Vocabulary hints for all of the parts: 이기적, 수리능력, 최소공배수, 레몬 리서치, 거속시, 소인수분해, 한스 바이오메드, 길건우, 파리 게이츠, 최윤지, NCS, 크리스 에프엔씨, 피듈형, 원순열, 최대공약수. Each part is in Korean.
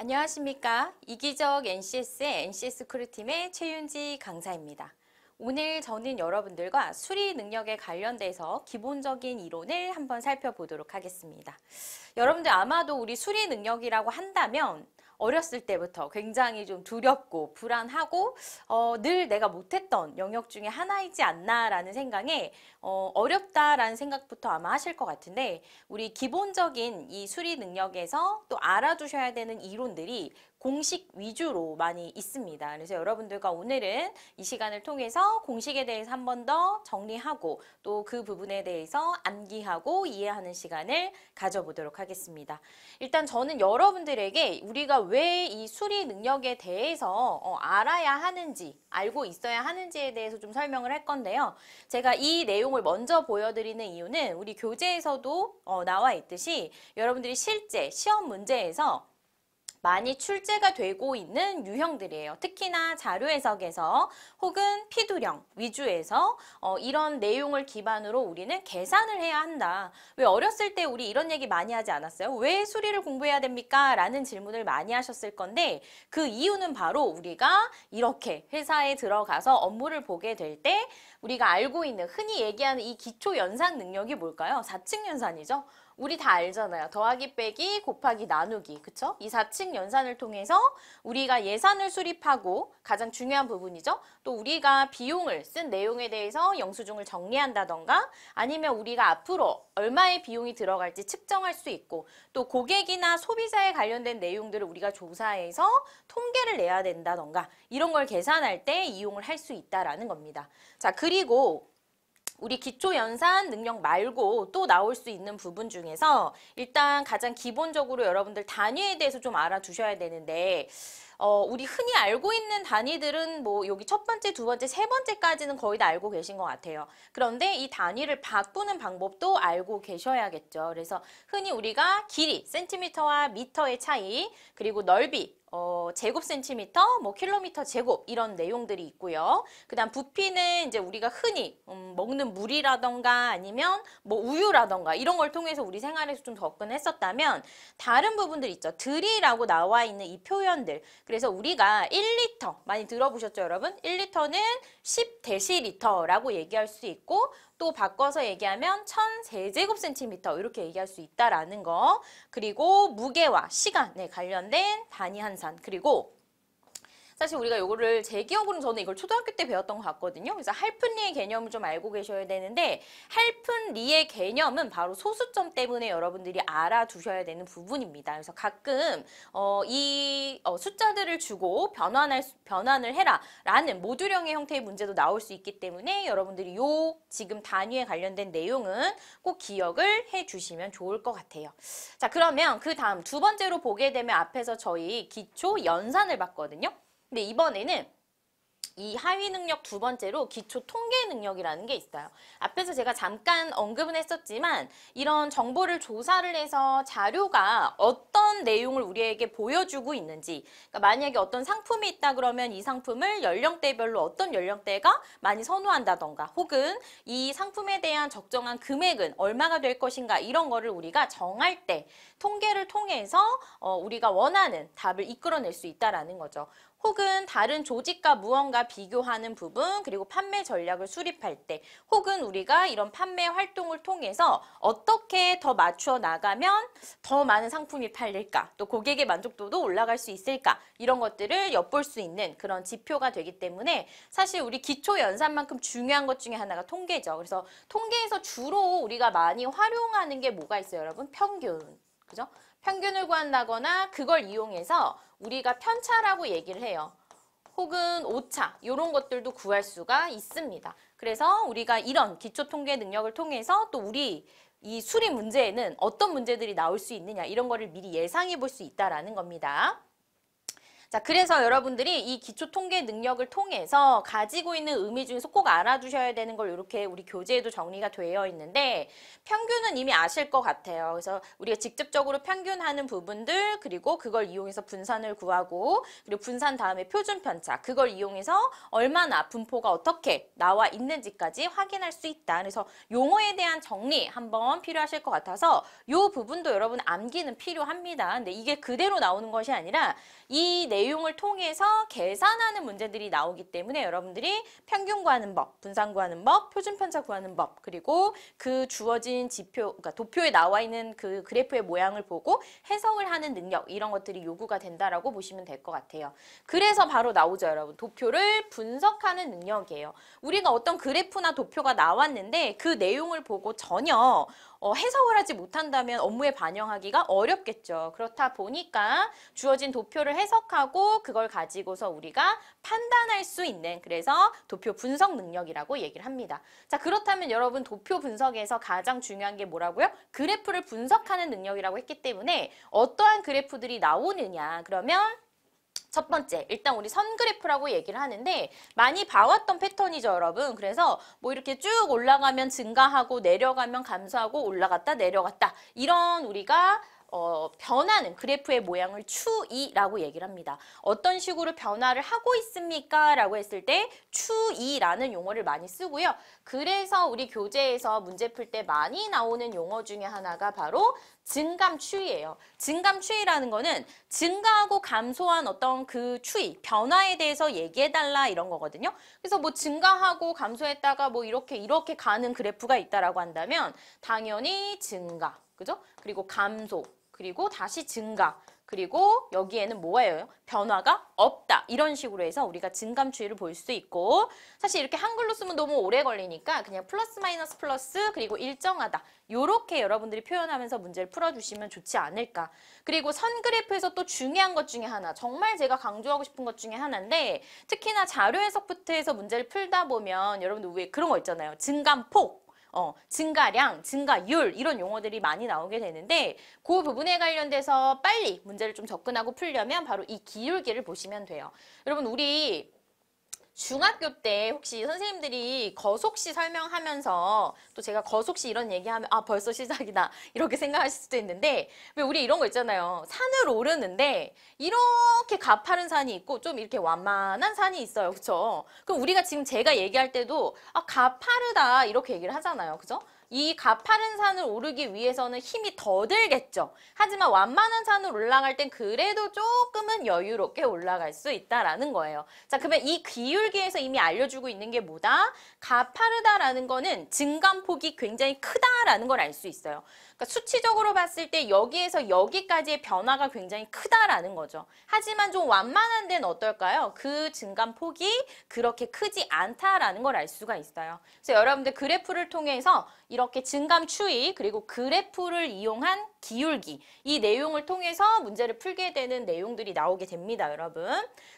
안녕하십니까. 이기적 NCS의 NCS 크루팀의 최윤지 강사입니다. 오늘 저는 여러분들과 수리 능력에 관련돼서 기본적인 이론을 한번 살펴보도록 하겠습니다. 여러분들 아마도 우리 수리 능력이라고 한다면 어렸을 때부터 굉장히 좀 두렵고 불안하고 늘 내가 못했던 영역 중에 하나이지 않나라는 생각에 어렵다라는 생각부터 아마 하실 것 같은데, 우리 기본적인 이 수리 능력에서 또 알아두셔야 되는 이론들이 공식 위주로 많이 있습니다. 그래서 여러분들과 오늘은 이 시간을 통해서 공식에 대해서 한 번 더 정리하고 또 그 부분에 대해서 암기하고 이해하는 시간을 가져보도록 하겠습니다. 일단 저는 여러분들에게 우리가 왜 이 수리 능력에 대해서 알아야 하는지, 알고 있어야 하는지에 대해서 좀 설명을 할 건데요. 제가 이 내용을 먼저 보여드리는 이유는 우리 교재에서도 나와 있듯이 여러분들이 실제 시험 문제에서 많이 출제가 되고 있는 유형들이에요. 특히나 자료해석에서 혹은 피두령 위주에서 이런 내용을 기반으로 우리는 계산을 해야 한다. 왜 어렸을 때 우리 이런 얘기 많이 하지 않았어요? 왜 수리를 공부해야 됩니까? 라는 질문을 많이 하셨을 건데, 그 이유는 바로 우리가 이렇게 회사에 들어가서 업무를 보게 될 때 우리가 알고 있는, 흔히 얘기하는 이 기초 연산 능력이 뭘까요? 4층 연산이죠. 우리 다 알잖아요. 더하기 빼기 곱하기 나누기, 그쵸? 이 4층 연산을 통해서 우리가 예산을 수립하고, 가장 중요한 부분이죠. 또 우리가 비용을 쓴 내용에 대해서 영수증을 정리한다던가, 아니면 우리가 앞으로 얼마의 비용이 들어갈지 측정할 수 있고, 또 고객이나 소비자에 관련된 내용들을 우리가 조사해서 통계를 내야 된다던가, 이런 걸 계산할 때 이용을 할 수 있다라는 겁니다. 자, 그리고 우리 기초연산 능력 말고 또 나올 수 있는 부분 중에서 일단 가장 기본적으로 여러분들 단위에 대해서 좀 알아두셔야 되는데, 우리 흔히 알고 있는 단위들은 뭐 여기 첫 번째, 두 번째, 세 번째까지는 거의 다 알고 계신 것 같아요. 그런데 이 단위를 바꾸는 방법도 알고 계셔야겠죠. 그래서 흔히 우리가 길이, 센티미터와 미터의 차이, 그리고 넓이, 제곱 센티미터, 뭐 킬로미터 제곱, 이런 내용들이 있고요. 그 다음 부피는 이제 우리가 흔히 먹는 물이라던가 아니면 뭐 우유라던가 이런 걸 통해서 우리 생활에서 좀 접근했었다면, 다른 부분들 있죠. 들이라고 나와 있는 이 표현들, 그래서 우리가 1리터 많이 들어보셨죠 여러분? 1리터는 10데시리터라고 얘기할 수 있고, 또 바꿔서 얘기하면 1000세제곱센티미터 이렇게 얘기할 수 있다라는 거, 그리고 무게와 시간에 관련된 단위 환산, 그리고 사실 우리가 이거를, 제 기억으로는 저는 이걸 초등학교 때 배웠던 것 같거든요. 그래서 할픈리의 개념을 좀 알고 계셔야 되는데, 할픈리의 개념은 바로 소수점 때문에 여러분들이 알아두셔야 되는 부분입니다. 그래서 가끔 숫자들을 주고 변환을 해라 라는 모듈형의 형태의 문제도 나올 수 있기 때문에 여러분들이 요 지금 단위에 관련된 내용은 꼭 기억을 해주시면 좋을 것 같아요. 자, 그러면 그 다음 두 번째로 보게 되면 앞에서 저희 기초 연산을 봤거든요. 근데 이번에는 이 하위 능력 두 번째로 기초 통계 능력이라는 게 있어요. 앞에서 제가 잠깐 언급은 했었지만, 이런 정보를 조사를 해서 자료가 어떤 내용을 우리에게 보여주고 있는지, 그러니까 만약에 어떤 상품이 있다 그러면 이 상품을 연령대별로 어떤 연령대가 많이 선호한다던가, 혹은 이 상품에 대한 적정한 금액은 얼마가 될 것인가, 이런 거를 우리가 정할 때 통계를 통해서 우리가 원하는 답을 이끌어낼 수 있다라는 거죠. 혹은 다른 조직과 무언가 비교하는 부분, 그리고 판매 전략을 수립할 때, 혹은 우리가 이런 판매 활동을 통해서 어떻게 더 맞추어 나가면 더 많은 상품이 팔릴까, 또 고객의 만족도도 올라갈 수 있을까, 이런 것들을 엿볼 수 있는 그런 지표가 되기 때문에, 사실 우리 기초 연산만큼 중요한 것 중에 하나가 통계죠. 그래서 통계에서 주로 우리가 많이 활용하는 게 뭐가 있어요 여러분? 평균, 그죠? 평균을 구한다거나 그걸 이용해서 우리가 편차라고 얘기를 해요. 혹은 오차, 이런 것들도 구할 수가 있습니다. 그래서 우리가 이런 기초 통계 능력을 통해서 또 우리 이 수리 문제에는 어떤 문제들이 나올 수 있느냐, 이런 거를 미리 예상해 볼 수 있다라는 겁니다. 자, 그래서 여러분들이 이 기초 통계 능력을 통해서 가지고 있는 의미 중에서 꼭 알아두셔야 되는 걸 이렇게 우리 교재에도 정리가 되어 있는데, 평균은 이미 아실 것 같아요. 그래서 우리가 직접적으로 평균하는 부분들, 그리고 그걸 이용해서 분산을 구하고, 그리고 분산 다음에 표준 편차, 그걸 이용해서 얼마나 분포가 어떻게 나와 있는지까지 확인할 수 있다. 그래서 용어에 대한 정리 한번 필요하실 것 같아서 이 부분도 여러분 암기는 필요합니다. 근데 이게 그대로 나오는 것이 아니라 이 내용을 통해서 계산하는 문제들이 나오기 때문에 여러분들이 평균 구하는 법, 분산 구하는 법, 표준 편차 구하는 법, 그리고 그 주어진 지표, 그러니까 도표에 나와 있는 그 그래프의 모양을 보고 해석을 하는 능력, 이런 것들이 요구가 된다라고 보시면 될 것 같아요. 그래서 바로 나오죠, 여러분. 도표를 분석하는 능력이에요. 우리가 어떤 그래프나 도표가 나왔는데 그 내용을 보고 전혀 해석을 하지 못한다면 업무에 반영하기가 어렵겠죠. 그렇다 보니까 주어진 도표를 해석하고 그걸 가지고서 우리가 판단할 수 있는, 그래서 도표 분석 능력이라고 얘기를 합니다. 자, 그렇다면 여러분 도표 분석에서 가장 중요한 게 뭐라고요? 그래프를 분석하는 능력이라고 했기 때문에 어떠한 그래프들이 나오느냐, 그러면 첫 번째, 일단 우리 선 그래프라고 얘기를 하는데 많이 봐왔던 패턴이죠, 여러분. 그래서 뭐 이렇게 쭉 올라가면 증가하고 내려가면 감소하고 올라갔다 내려갔다, 이런 우리가 변하는 그래프의 모양을 추이라고 얘기를 합니다. 어떤 식으로 변화를 하고 있습니까? 라고 했을 때 추이라는 용어를 많이 쓰고요. 그래서 우리 교재에서 문제 풀 때 많이 나오는 용어 중에 하나가 바로 증감 추이예요. 증감 추이라는 거는 증가하고 감소한 어떤 그 추이, 변화에 대해서 얘기해달라, 이런 거거든요. 그래서 뭐 증가하고 감소했다가 뭐 이렇게 가는 그래프가 있다라고 한다면 당연히 증가, 그죠? 그리고 감소, 그리고 다시 증가, 그리고 여기에는 뭐예요? 변화가 없다. 이런 식으로 해서 우리가 증감 추이를 볼 수 있고, 사실 이렇게 한글로 쓰면 너무 오래 걸리니까 그냥 플러스 마이너스 플러스 그리고 일정하다, 요렇게 여러분들이 표현하면서 문제를 풀어주시면 좋지 않을까. 그리고 선 그래프에서 또 중요한 것 중에 하나, 정말 제가 강조하고 싶은 것 중에 하나인데, 특히나 자료 해석부터 해서 문제를 풀다 보면 여러분들 왜 그런 거 있잖아요. 증감폭, 증가량, 증가율, 이런 용어들이 많이 나오게 되는데 그 부분에 관련돼서 빨리 문제를 좀 접근하고 풀려면 바로 이 기울기를 보시면 돼요. 여러분, 우리 중학교 때 혹시 선생님들이 거속시 설명하면서, 또 제가 거속시 이런 얘기하면 아 벌써 시작이다 이렇게 생각하실 수도 있는데, 왜 우리 이런 거 있잖아요. 산을 오르는데 이렇게 가파른 산이 있고 좀 이렇게 완만한 산이 있어요. 그쵸? 그럼 우리가 지금 제가 얘기할 때도 아 가파르다 이렇게 얘기를 하잖아요. 그죠? 이 가파른 산을 오르기 위해서는 힘이 더 들겠죠. 하지만 완만한 산을 올라갈 땐 그래도 조금은 여유롭게 올라갈 수 있다라는 거예요. 자, 그러면 이 기울기에서 이미 알려주고 있는 게 뭐다? 가파르다라는 거는 증감폭이 굉장히 크다라는 걸 알 수 있어요. 그러니까 수치적으로 봤을 때 여기에서 여기까지의 변화가 굉장히 크다라는 거죠. 하지만 좀 완만한 데는 어떨까요? 그 증감폭이 그렇게 크지 않다라는 걸 알 수가 있어요. 그래서 여러분들 그래프를 통해서 이렇게 증감 추이, 그리고 그래프를 이용한 기울기, 이 내용을 통해서 문제를 풀게 되는 내용들이 나오게 됩니다, 여러분.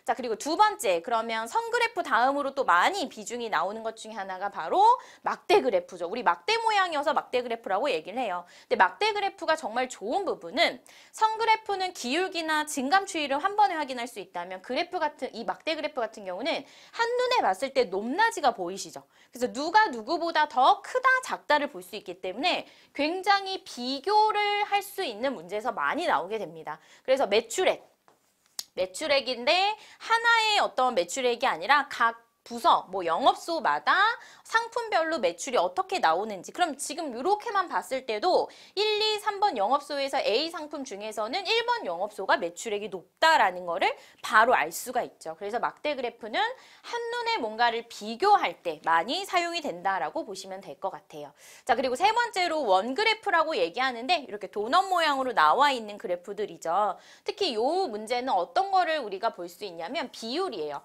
자, 그리고 두 번째, 그러면 선 그래프 다음으로 또 많이 비중이 나오는 것 중에 하나가 바로 막대 그래프죠. 우리 막대 모양이어서 막대 그래프라고 얘기를 해요. 근데 막대 그래프가 정말 좋은 부분은, 선 그래프는 기울기나 증감 추이를 한 번에 확인할 수 있다면, 이 막대 그래프 같은 경우는 한눈에 봤을 때 높낮이가 보이시죠. 그래서 누가 누구보다 더 크다 작다를 볼 수 있기 때문에 굉장히 비교를 할 수 있는 문제에서 많이 나오게 됩니다. 그래서 매출액인데 하나의 어떤 매출액이 아니라 각 부서, 뭐 영업소마다 상품별로 매출이 어떻게 나오는지, 그럼 지금 이렇게만 봤을 때도 1, 2, 3번 영업소에서 A 상품 중에서는 1번 영업소가 매출액이 높다라는 거를 바로 알 수가 있죠. 그래서 막대 그래프는 한눈에 뭔가를 비교할 때 많이 사용이 된다라고 보시면 될 것 같아요. 자, 그리고 세 번째로 원 그래프라고 얘기하는데 이렇게 도넛 모양으로 나와 있는 그래프들이죠. 특히 이 문제는 어떤 거를 우리가 볼 수 있냐면 비율이에요.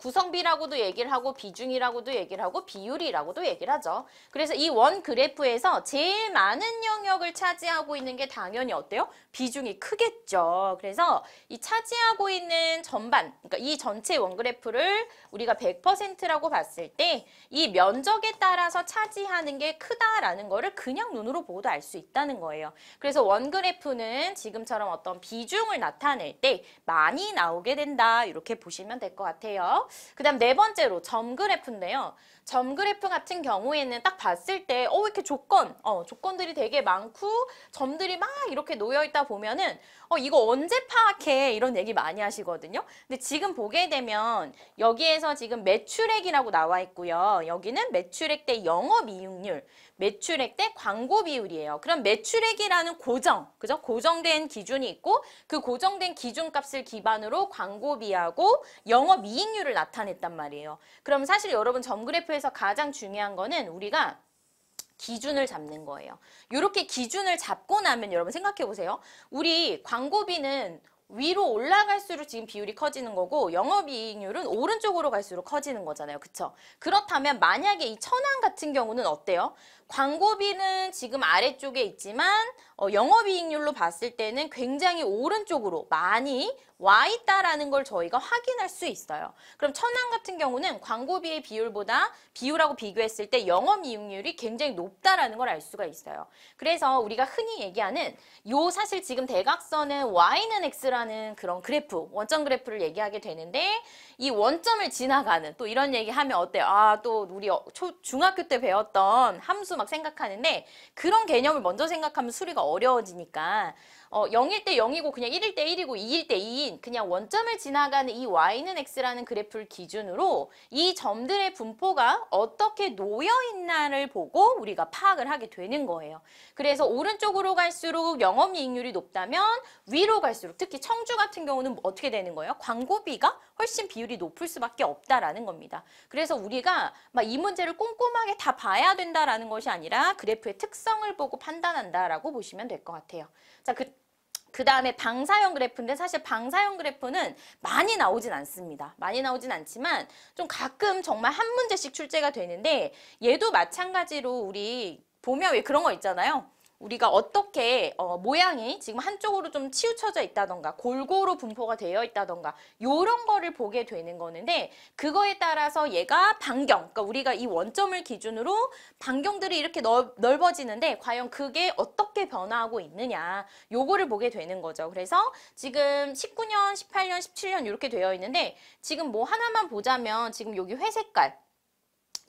구성비라고도 얘기를 하고 비중이라고도 얘기를 하고 비율이라고도 얘기를 하죠. 그래서 이 원 그래프에서 제일 많은 영역을 차지하고 있는 게 당연히 어때요? 비중이 크겠죠. 그래서 이 차지하고 있는 전반, 그러니까 이 전체 원 그래프를 우리가 100%라고 봤을 때 이 면적에 따라서 차지하는 게 크다라는 거를 그냥 눈으로 보고도 알 수 있다는 거예요. 그래서 원 그래프는 지금처럼 어떤 비중을 나타낼 때 많이 나오게 된다. 이렇게 보시면 될 것 같아요. 그 다음 네 번째로 점 그래프인데요. 점 그래프 같은 경우에는 딱 봤을 때 왜 이렇게 조건들이 되게 많고 점들이 막 이렇게 놓여있다 보면은 이거 언제 파악해? 이런 얘기 많이 하시거든요. 근데 지금 보게 되면 여기에서 지금 매출액이라고 나와 있고요. 여기는 매출액 대 영업이익률, 매출액 대 광고 비율이에요. 그럼 매출액이라는 그죠? 고정된 기준이 있고 그 고정된 기준값을 기반으로 광고비하고 영업이익률 이익률을 나타냈단 말이에요. 그럼 사실 여러분 점 그래프에서 가장 중요한 거는 우리가 기준을 잡는 거예요. 이렇게 기준을 잡고 나면 여러분 생각해 보세요. 우리 광고비는 위로 올라갈수록 지금 비율이 커지는 거고 영업이익률은 오른쪽으로 갈수록 커지는 거잖아요. 그쵸? 그렇다면 만약에 이 천안 같은 경우는 어때요? 광고비는 지금 아래쪽에 있지만 영업이익률로 봤을 때는 굉장히 오른쪽으로 많이 와 있다라는 걸 저희가 확인할 수 있어요. 그럼 천안 같은 경우는 광고비의 비율보다 비율하고 비교했을 때 영업이익률이 굉장히 높다라는 걸 알 수가 있어요. 그래서 우리가 흔히 얘기하는 요 사실 지금 대각선은 Y는 X라는 그런 그래프, 원점 그래프를 얘기하게 되는데 이 원점을 지나가는 또 이런 얘기하면 어때요? 아, 또 우리 중학교 때 배웠던 함수 막 생각하는데 그런 개념을 먼저 생각하면 수리가 어려워지니까 0일 때 0이고 그냥 1일 때 1이고 2일 때 2인 그냥 원점을 지나가는 이 Y는 X라는 그래프를 기준으로 이 점들의 분포가 어떻게 놓여있나를 보고 우리가 파악을 하게 되는 거예요. 그래서 오른쪽으로 갈수록 영업이익률이 높다면 위로 갈수록 특히 청주 같은 경우는 어떻게 되는 거예요? 광고비가 훨씬 비율이 높을 수밖에 없다라는 겁니다. 그래서 우리가 막 이 문제를 꼼꼼하게 다 봐야 된다라는 것이 아니라 그래프의 특성을 보고 판단한다라고 보시면 될 것 같아요. 자, 그 다음에 방사형 그래프인데 사실 방사형 그래프는 많이 나오진 않습니다. 많이 나오진 않지만 좀 가끔 정말 한 문제씩 출제가 되는데 얘도 마찬가지로 우리 보면 왜 그런 거 있잖아요. 우리가 어떻게 모양이 지금 한쪽으로 좀 치우쳐져 있다던가 골고루 분포가 되어 있다던가 요런 거를 보게 되는 거는데 그거에 따라서 얘가 반경, 그러니까 우리가 이 원점을 기준으로 반경들이 이렇게 넓어지는데 과연 그게 어떻게 변화하고 있느냐 요거를 보게 되는 거죠. 그래서 지금 19년, 18년, 17년 이렇게 되어 있는데 지금 뭐 하나만 보자면 지금 여기 회색깔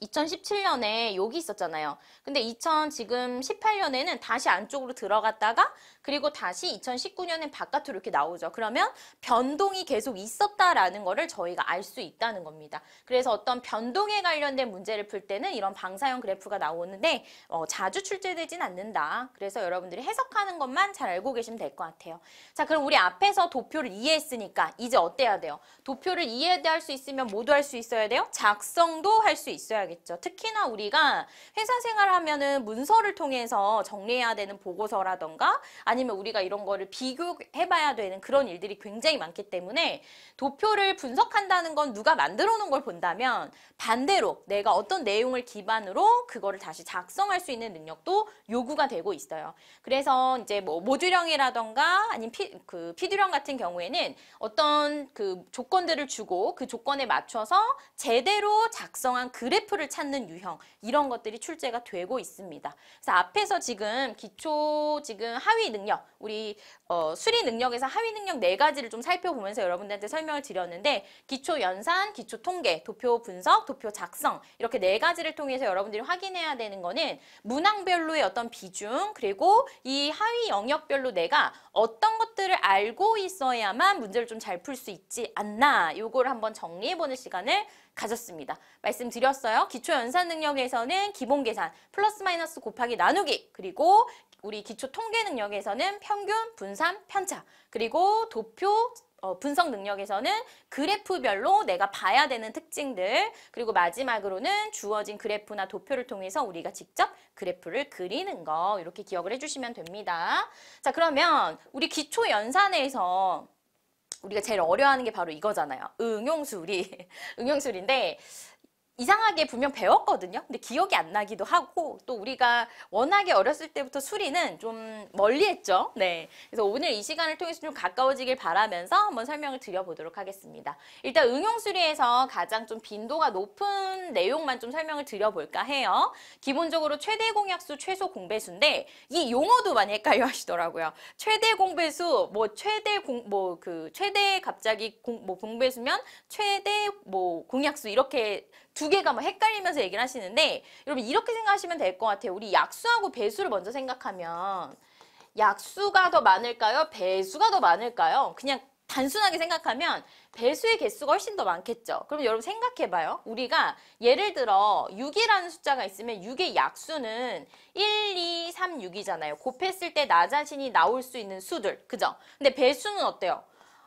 2017년에 여기 있었잖아요. 근데 지금 18년에는 다시 안쪽으로 들어갔다가 그리고 다시 2019년엔 바깥으로 이렇게 나오죠. 그러면 변동이 계속 있었다라는 거를 저희가 알 수 있다는 겁니다. 그래서 어떤 변동에 관련된 문제를 풀 때는 이런 방사형 그래프가 나오는데 자주 출제되진 않는다. 그래서 여러분들이 해석하는 것만 잘 알고 계시면 될 것 같아요. 자, 그럼 우리 앞에서 도표를 이해했으니까 이제 어때야 돼요? 도표를 이해할 수 있으면 뭐도 할 수 있어야 돼요? 작성도 할 수 있어야 돼요. 특히나 우리가 회사 생활하면은 문서를 통해서 정리해야 되는 보고서라던가 아니면 우리가 이런 거를 비교해봐야 되는 그런 일들이 굉장히 많기 때문에 도표를 분석한다는 건 누가 만들어 놓은 걸 본다면 반대로 내가 어떤 내용을 기반으로 그거를 다시 작성할 수 있는 능력도 요구가 되고 있어요. 그래서 이제 뭐 모듈형이라던가 아니면 피듈형 같은 경우에는 어떤 그 조건들을 주고 그 조건에 맞춰서 제대로 작성한 그래프를 찾는 유형 이런 것들이 출제가 되고 있습니다. 그래서 앞에서 지금 기초 지금 하위 능력 우리 수리 능력에서 하위 능력 4가지를 좀 살펴보면서 여러분들한테 설명을 드렸는데 기초 연산, 기초 통계, 도표 분석, 도표 작성 이렇게 4가지를 통해서 여러분들이 확인해야 되는 거는 문항별로의 어떤 비중 그리고 이 하위 영역별로 내가 어떤 것들을 알고 있어야만 문제를 좀 잘 풀 수 있지 않나 요걸 한번 정리해보는 시간을 가졌습니다. 말씀드렸어요. 기초 연산 능력에서는 기본 계산, 플러스 마이너스 곱하기 나누기, 그리고 우리 기초 통계 능력에서는 평균, 분산, 편차, 그리고 도표 분석 능력에서는 그래프별로 내가 봐야 되는 특징들, 그리고 마지막으로는 주어진 그래프나 도표를 통해서 우리가 직접 그래프를 그리는 거 이렇게 기억을 해주시면 됩니다. 자, 그러면 우리 기초 연산에서 우리가 제일 어려워하는 게 바로 이거잖아요. 응용수리. 응용수리인데 이상하게 분명 배웠거든요. 근데 기억이 안 나기도 하고 또 우리가 워낙에 어렸을 때부터 수리는 좀 멀리했죠. 네, 그래서 오늘 이 시간을 통해서 좀 가까워지길 바라면서 한번 설명을 드려보도록 하겠습니다. 일단 응용수리에서 가장 좀 빈도가 높은 내용만 좀 설명을 드려볼까 해요. 기본적으로 최대 공약수, 최소 공배수인데 이 용어도 많이 헷갈려 하시더라고요. 최대 공배수, 공배수면 최대 공약수 이렇게 두 개가 막 헷갈리면서 얘기를 하시는데 여러분 이렇게 생각하시면 될 것 같아요. 우리 약수하고 배수를 먼저 생각하면 약수가 더 많을까요? 배수가 더 많을까요? 그냥 단순하게 생각하면 배수의 개수가 훨씬 더 많겠죠. 그럼 여러분 생각해봐요. 우리가 예를 들어 6이라는 숫자가 있으면 6의 약수는 1, 2, 3, 6이잖아요. 곱했을 때 나 자신이 나올 수 있는 수들. 그죠? 근데 배수는 어때요?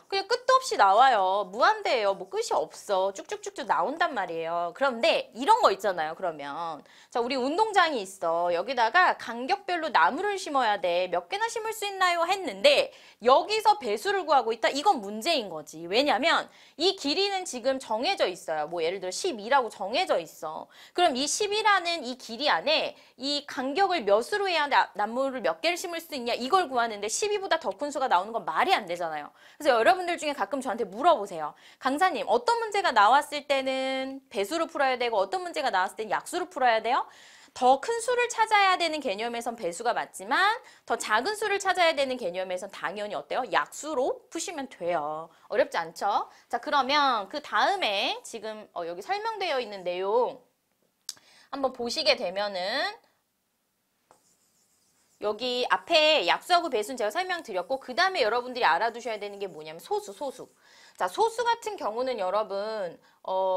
그냥 끝도 없이 나와요. 무한대예요. 뭐 끝이 없어. 쭉쭉쭉쭉 나온단 말이에요. 그런데 이런 거 있잖아요. 그러면 자, 우리 운동장이 있어. 여기다가 간격별로 나무를 심어야 돼. 몇 개나 심을 수 있나요? 했는데 여기서 배수를 구하고 있다? 이건 문제인 거지. 왜냐면 이 길이는 지금 정해져 있어요. 뭐 예를 들어 12라고 정해져 있어. 그럼 이 10이라는 이 길이 안에 이 간격을 몇으로 해야 나무를 몇 개를 심을 수 있냐? 이걸 구하는데 12보다 더 큰 수가 나오는 건 말이 안 되잖아요. 그래서 여러분들 중에 가끔 저한테 물어보세요. 강사님, 어떤 문제가 나왔을 때는 배수로 풀어야 되고 어떤 문제가 나왔을 때는 약수로 풀어야 돼요? 더 큰 수를 찾아야 되는 개념에선 배수가 맞지만 더 작은 수를 찾아야 되는 개념에선 당연히 어때요? 약수로 푸시면 돼요. 어렵지 않죠? 자, 그러면 그 다음에 지금 여기 설명되어 있는 내용 한번 보시게 되면은 여기 앞에 약수하고 배수는 제가 설명드렸고 그 다음에 여러분들이 알아두셔야 되는 게 뭐냐면 소수. 자, 소수 같은 경우는 여러분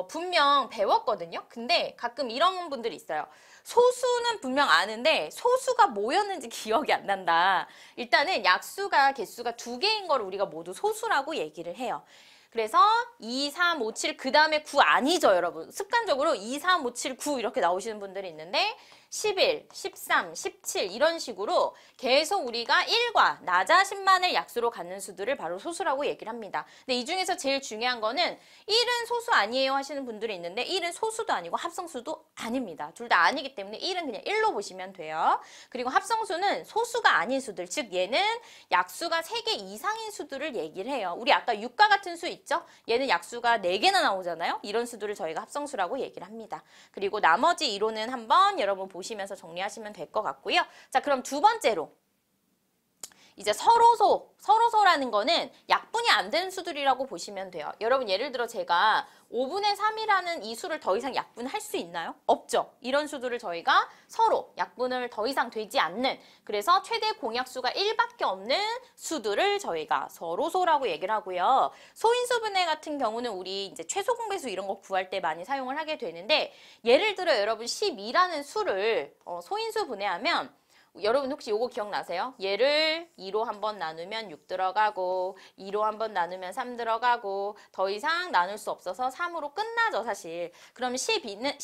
분명 배웠거든요. 근데 가끔 이런 분들이 있어요. 소수는 분명 아는데 소수가 뭐였는지 기억이 안 난다. 일단은 약수가 개수가 두 개인 걸 우리가 모두 소수라고 얘기를 해요. 그래서 2, 3, 5, 7, 그 다음에 9 아니죠, 여러분. 습관적으로 2, 3, 5, 7, 9 이렇게 나오시는 분들이 있는데 11, 13, 17 이런 식으로 계속 우리가 1과 나 자신만을 약수로 갖는 수들을 바로 소수라고 얘기를 합니다. 근데 이 중에서 제일 중요한 거는 1은 소수 아니에요 하시는 분들이 있는데 1은 소수도 아니고 합성수도 아닙니다. 둘 다 아니기 때문에 1은 그냥 1로 보시면 돼요. 그리고 합성수는 소수가 아닌 수들, 즉 얘는 약수가 3개 이상인 수들을 얘기를 해요. 우리 아까 6과 같은 수 있죠? 얘는 약수가 4개나 나오잖아요. 이런 수들을 저희가 합성수라고 얘기를 합니다. 그리고 나머지 이론은 한번 여러분 보시면서 정리하시면 될 것 같고요. 자, 그럼 두 번째로 이제 서로소라는 거는 약분이 안 되는 수들이라고 보시면 돼요. 여러분 예를 들어 제가 5분의 3이라는 이 수를 더 이상 약분할 수 있나요? 없죠. 이런 수들을 저희가 서로 약분을 더 이상 되지 않는, 그래서 최대 공약수가 1밖에 없는 수들을 저희가 서로소라고 얘기를 하고요. 소인수분해 같은 경우는 우리 이제 최소 공배수 이런 거 구할 때 많이 사용을 하게 되는데 예를 들어 여러분 12라는 수를 소인수분해하면 여러분 혹시 요거 기억나세요? 얘를 2로 한번 나누면 6 들어가고 2로 한번 나누면 3 들어가고 더 이상 나눌 수 없어서 3으로 끝나죠, 사실. 그럼 12는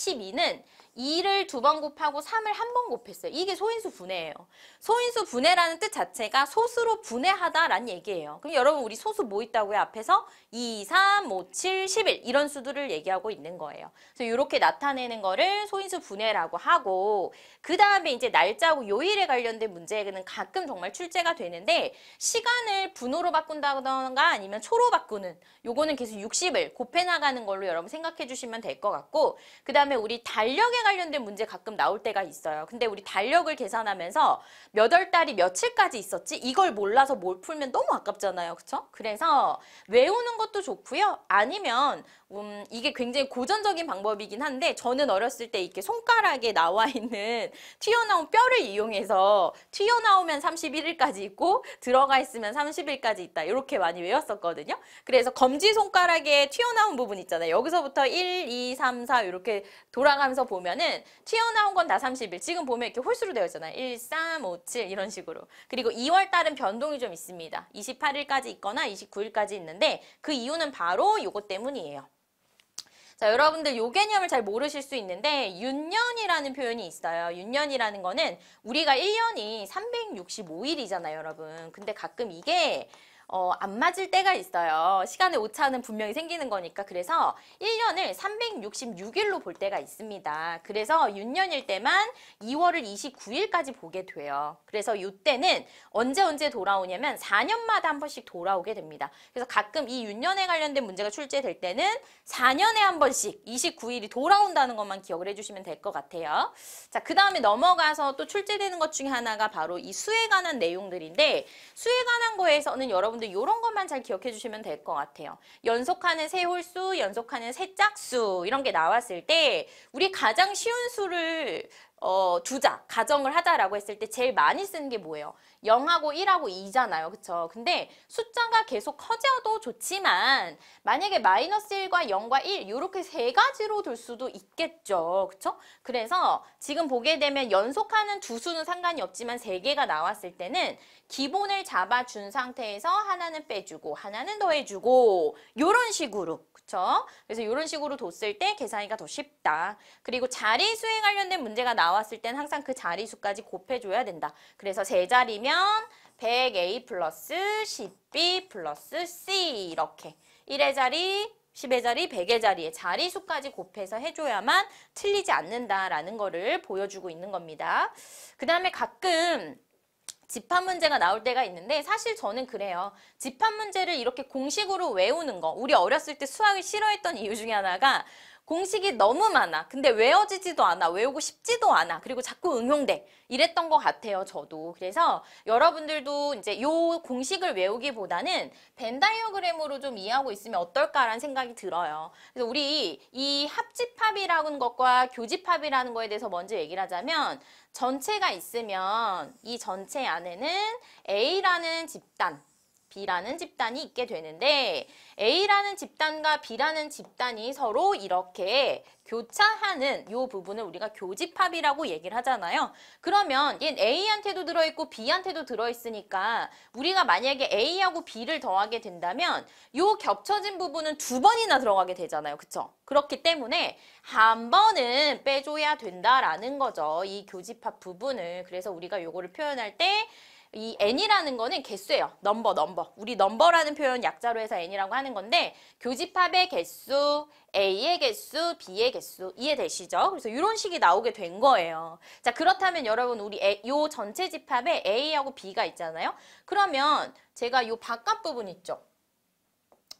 2를 2번 곱하고 3을 1번 곱했어요. 이게 소인수 분해예요. 소인수 분해라는 뜻 자체가 소수로 분해하다라는 얘기예요. 그럼 여러분 우리 소수 뭐 있다고요? 앞에서 2, 3, 5, 7, 11 이런 수들을 얘기하고 있는 거예요. 그래서 이렇게 나타내는 거를 소인수 분해라고 하고, 그 다음에 이제 날짜하고 요일에 관련된 문제는 가끔 정말 출제가 되는데 시간을 분호로 바꾼다던가 아니면 초로 바꾸는, 요거는 계속 60을 곱해 나가는 걸로 여러분 생각해 주시면 될 것 같고, 그 다음에 우리 달력에 관련된 문제 가끔 나올 때가 있어요. 근데 우리 달력을 계산하면서 몇 월 달이 며칠까지 있었지? 이걸 몰라서 뭘 풀면 너무 아깝잖아요. 그쵸? 그래서 외우는 것도 좋고요. 아니면 이게 굉장히 고전적인 방법이긴 한데 저는 어렸을 때 이렇게 손가락에 나와 있는 튀어나온 뼈를 이용해서 튀어나오면 31일까지 있고 들어가 있으면 30일까지 있다, 이렇게 많이 외웠었거든요. 그래서 검지손가락에 튀어나온 부분 있잖아요. 여기서부터 1, 2, 3, 4 이렇게 돌아가면서 보면은 튀어나온 건 다 30일, 지금 보면 이렇게 홀수로 되어 있잖아요. 1, 3, 5, 7 이런 식으로. 그리고 2월달은 변동이 좀 있습니다. 28일까지 있거나 29일까지 있는데 그 이유는 바로 요거 때문이에요. 자, 여러분들 요 개념을 잘 모르실 수 있는데 윤년이라는 표현이 있어요. 윤년이라는 거는 우리가 1년이 365일이잖아요, 여러분. 근데 가끔 이게 안 맞을 때가 있어요. 시간의 오차는 분명히 생기는 거니까. 그래서 1년을 366일로 볼 때가 있습니다. 그래서 윷년일 때만 2월을 29일까지 보게 돼요. 그래서 이때는 언제 돌아오냐면 4년마다 한 번씩 돌아오게 됩니다. 그래서 가끔 이 윷년에 관련된 문제가 출제될 때는 4년에 한 번씩 29일이 돌아온다는 것만 기억을 해주시면 될 것 같아요. 자, 그 다음에 넘어가서 또 출제되는 것 중에 하나가 바로 이 수에 관한 내용들인데, 수에 관한 거에서는 여러분들 이런 것만 잘 기억해 주시면 될 것 같아요. 연속하는 세홀수, 연속하는 세짝수 이런 게 나왔을 때 우리 가장 쉬운 수를 두자, 가정을 하자라고 했을 때 제일 많이 쓰는 게 뭐예요? 0하고 1하고 2잖아요. 그쵸? 근데 숫자가 계속 커져도 좋지만 만약에 마이너스 1과 0과 1 이렇게 세 가지로 둘 수도 있겠죠. 그쵸? 그래서 지금 보게 되면 연속하는 두 수는 상관이 없지만 세 개가 나왔을 때는 기본을 잡아준 상태에서 하나는 빼주고 하나는 더해주고 이런 식으로. 그쵸? 그래서 이런 식으로 뒀을 때 계산하기가 더 쉽다. 그리고 자리수에 관련된 문제가 나왔을 땐 항상 그 자리수까지 곱해줘야 된다. 그래서 세 자리면 100A 플러스 10B 플러스 C 이렇게 1의 자리, 10의 자리, 100의 자리에 자리수까지 곱해서 해줘야만 틀리지 않는다라는 거를 보여주고 있는 겁니다. 그 다음에 가끔 집합 문제가 나올 때가 있는데 사실 저는 그래요. 집합 문제를 이렇게 공식으로 외우는 거, 우리 어렸을 때 수학을 싫어했던 이유 중에 하나가 공식이 너무 많아. 근데 외워지지도 않아. 외우고 싶지도 않아. 그리고 자꾸 응용돼. 이랬던 것 같아요. 저도. 그래서 여러분들도 이제 요 공식을 외우기보다는 벤 다이어그램으로 좀 이해하고 있으면 어떨까라는 생각이 들어요. 그래서 우리 이 합집합이라는 것과 교집합이라는 거에 대해서 먼저 얘기를 하자면, 전체가 있으면 이 전체 안에는 A라는 집단, B라는 집단이 있게 되는데 A라는 집단과 B라는 집단이 서로 이렇게 교차하는 이 부분을 우리가 교집합이라고 얘기를 하잖아요. 그러면 얘는 A한테도 들어있고 B한테도 들어있으니까 우리가 만약에 A하고 B를 더하게 된다면 이 겹쳐진 부분은 두 번이나 들어가게 되잖아요. 그쵸? 그렇기 때문에 한 번은 빼줘야 된다라는 거죠. 이 교집합 부분을. 그래서 우리가 이거를 표현할 때 이 n이라는 거는 개수예요. 넘버. 우리 넘버라는 표현 약자로 해서 n이라고 하는 건데 교집합의 개수, a의 개수, b의 개수 이해되시죠? 그래서 이런 식이 나오게 된 거예요. 자, 그렇다면 여러분 우리 요 전체 집합에 a하고 b가 있잖아요. 그러면 제가 요 바깥 부분 있죠?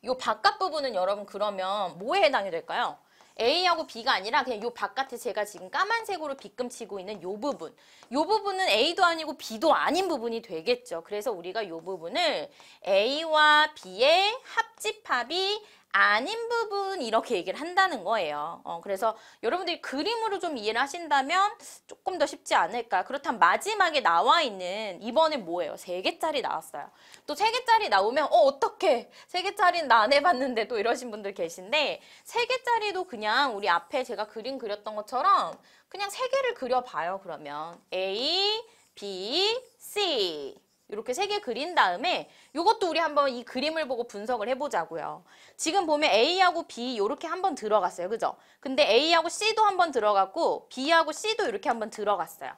요 바깥 부분은 여러분 그러면 뭐에 해당이 될까요? A하고 B가 아니라 그냥 요 바깥에 제가 지금 까만색으로 빗금치고 있는 요 부분. 요 부분은 A도 아니고 B도 아닌 부분이 되겠죠. 그래서 우리가 요 부분을 A와 B의 합집합이 아닌 부분 이렇게 얘기를 한다는 거예요. 그래서 여러분들이 그림으로 좀 이해를 하신다면 조금 더 쉽지 않을까. 그렇다면 마지막에 나와 있는 이번에 뭐예요? 3개짜리 나왔어요. 또 3개짜리 나오면 어떡해, 3개짜리는 나 안 해봤는데 또 이러신 분들 계신데 3개짜리도 그냥 우리 앞에 제가 그림 그렸던 것처럼 그냥 3개를 그려봐요. 그러면 A, B, C 이렇게 3개 그린 다음에 이것도 우리 한번 이 그림을 보고 분석을 해보자고요. 지금 보면 A하고 B 이렇게 한번 들어갔어요. 그죠? 근데 A하고 C도 한번 들어갔고 B하고 C도 이렇게 한번 들어갔어요.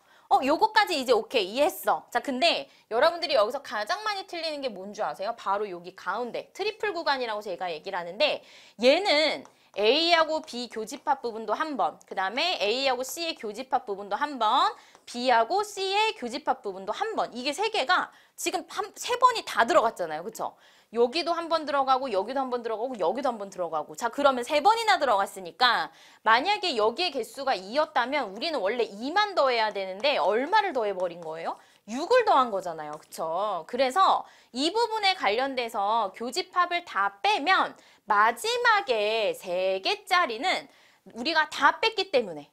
요거까지 이제 오케이, 이해했어. 자, 근데 여러분들이 여기서 가장 많이 틀리는 게 뭔 줄 아세요? 바로 여기 가운데 트리플 구간이라고 제가 얘기를 하는데 얘는 A하고 B 교집합 부분도 한 번, 그 다음에 A하고 C의 교집합 부분도 한 번, B하고 C의 교집합 부분도 한 번. 이게 3개가 지금 세 번이 다 들어갔잖아요. 그쵸? 여기도 한 번 들어가고 여기도 한 번 들어가고 여기도 한 번 들어가고. 자, 그러면 3번이나 들어갔으니까 만약에 여기에 개수가 2였다면 우리는 원래 2만 더해야 되는데 얼마를 더해버린 거예요? 6을 더한 거잖아요. 그쵸? 그래서 이 부분에 관련돼서 교집합을 다 빼면 마지막에 3개짜리는 우리가 다 뺐기 때문에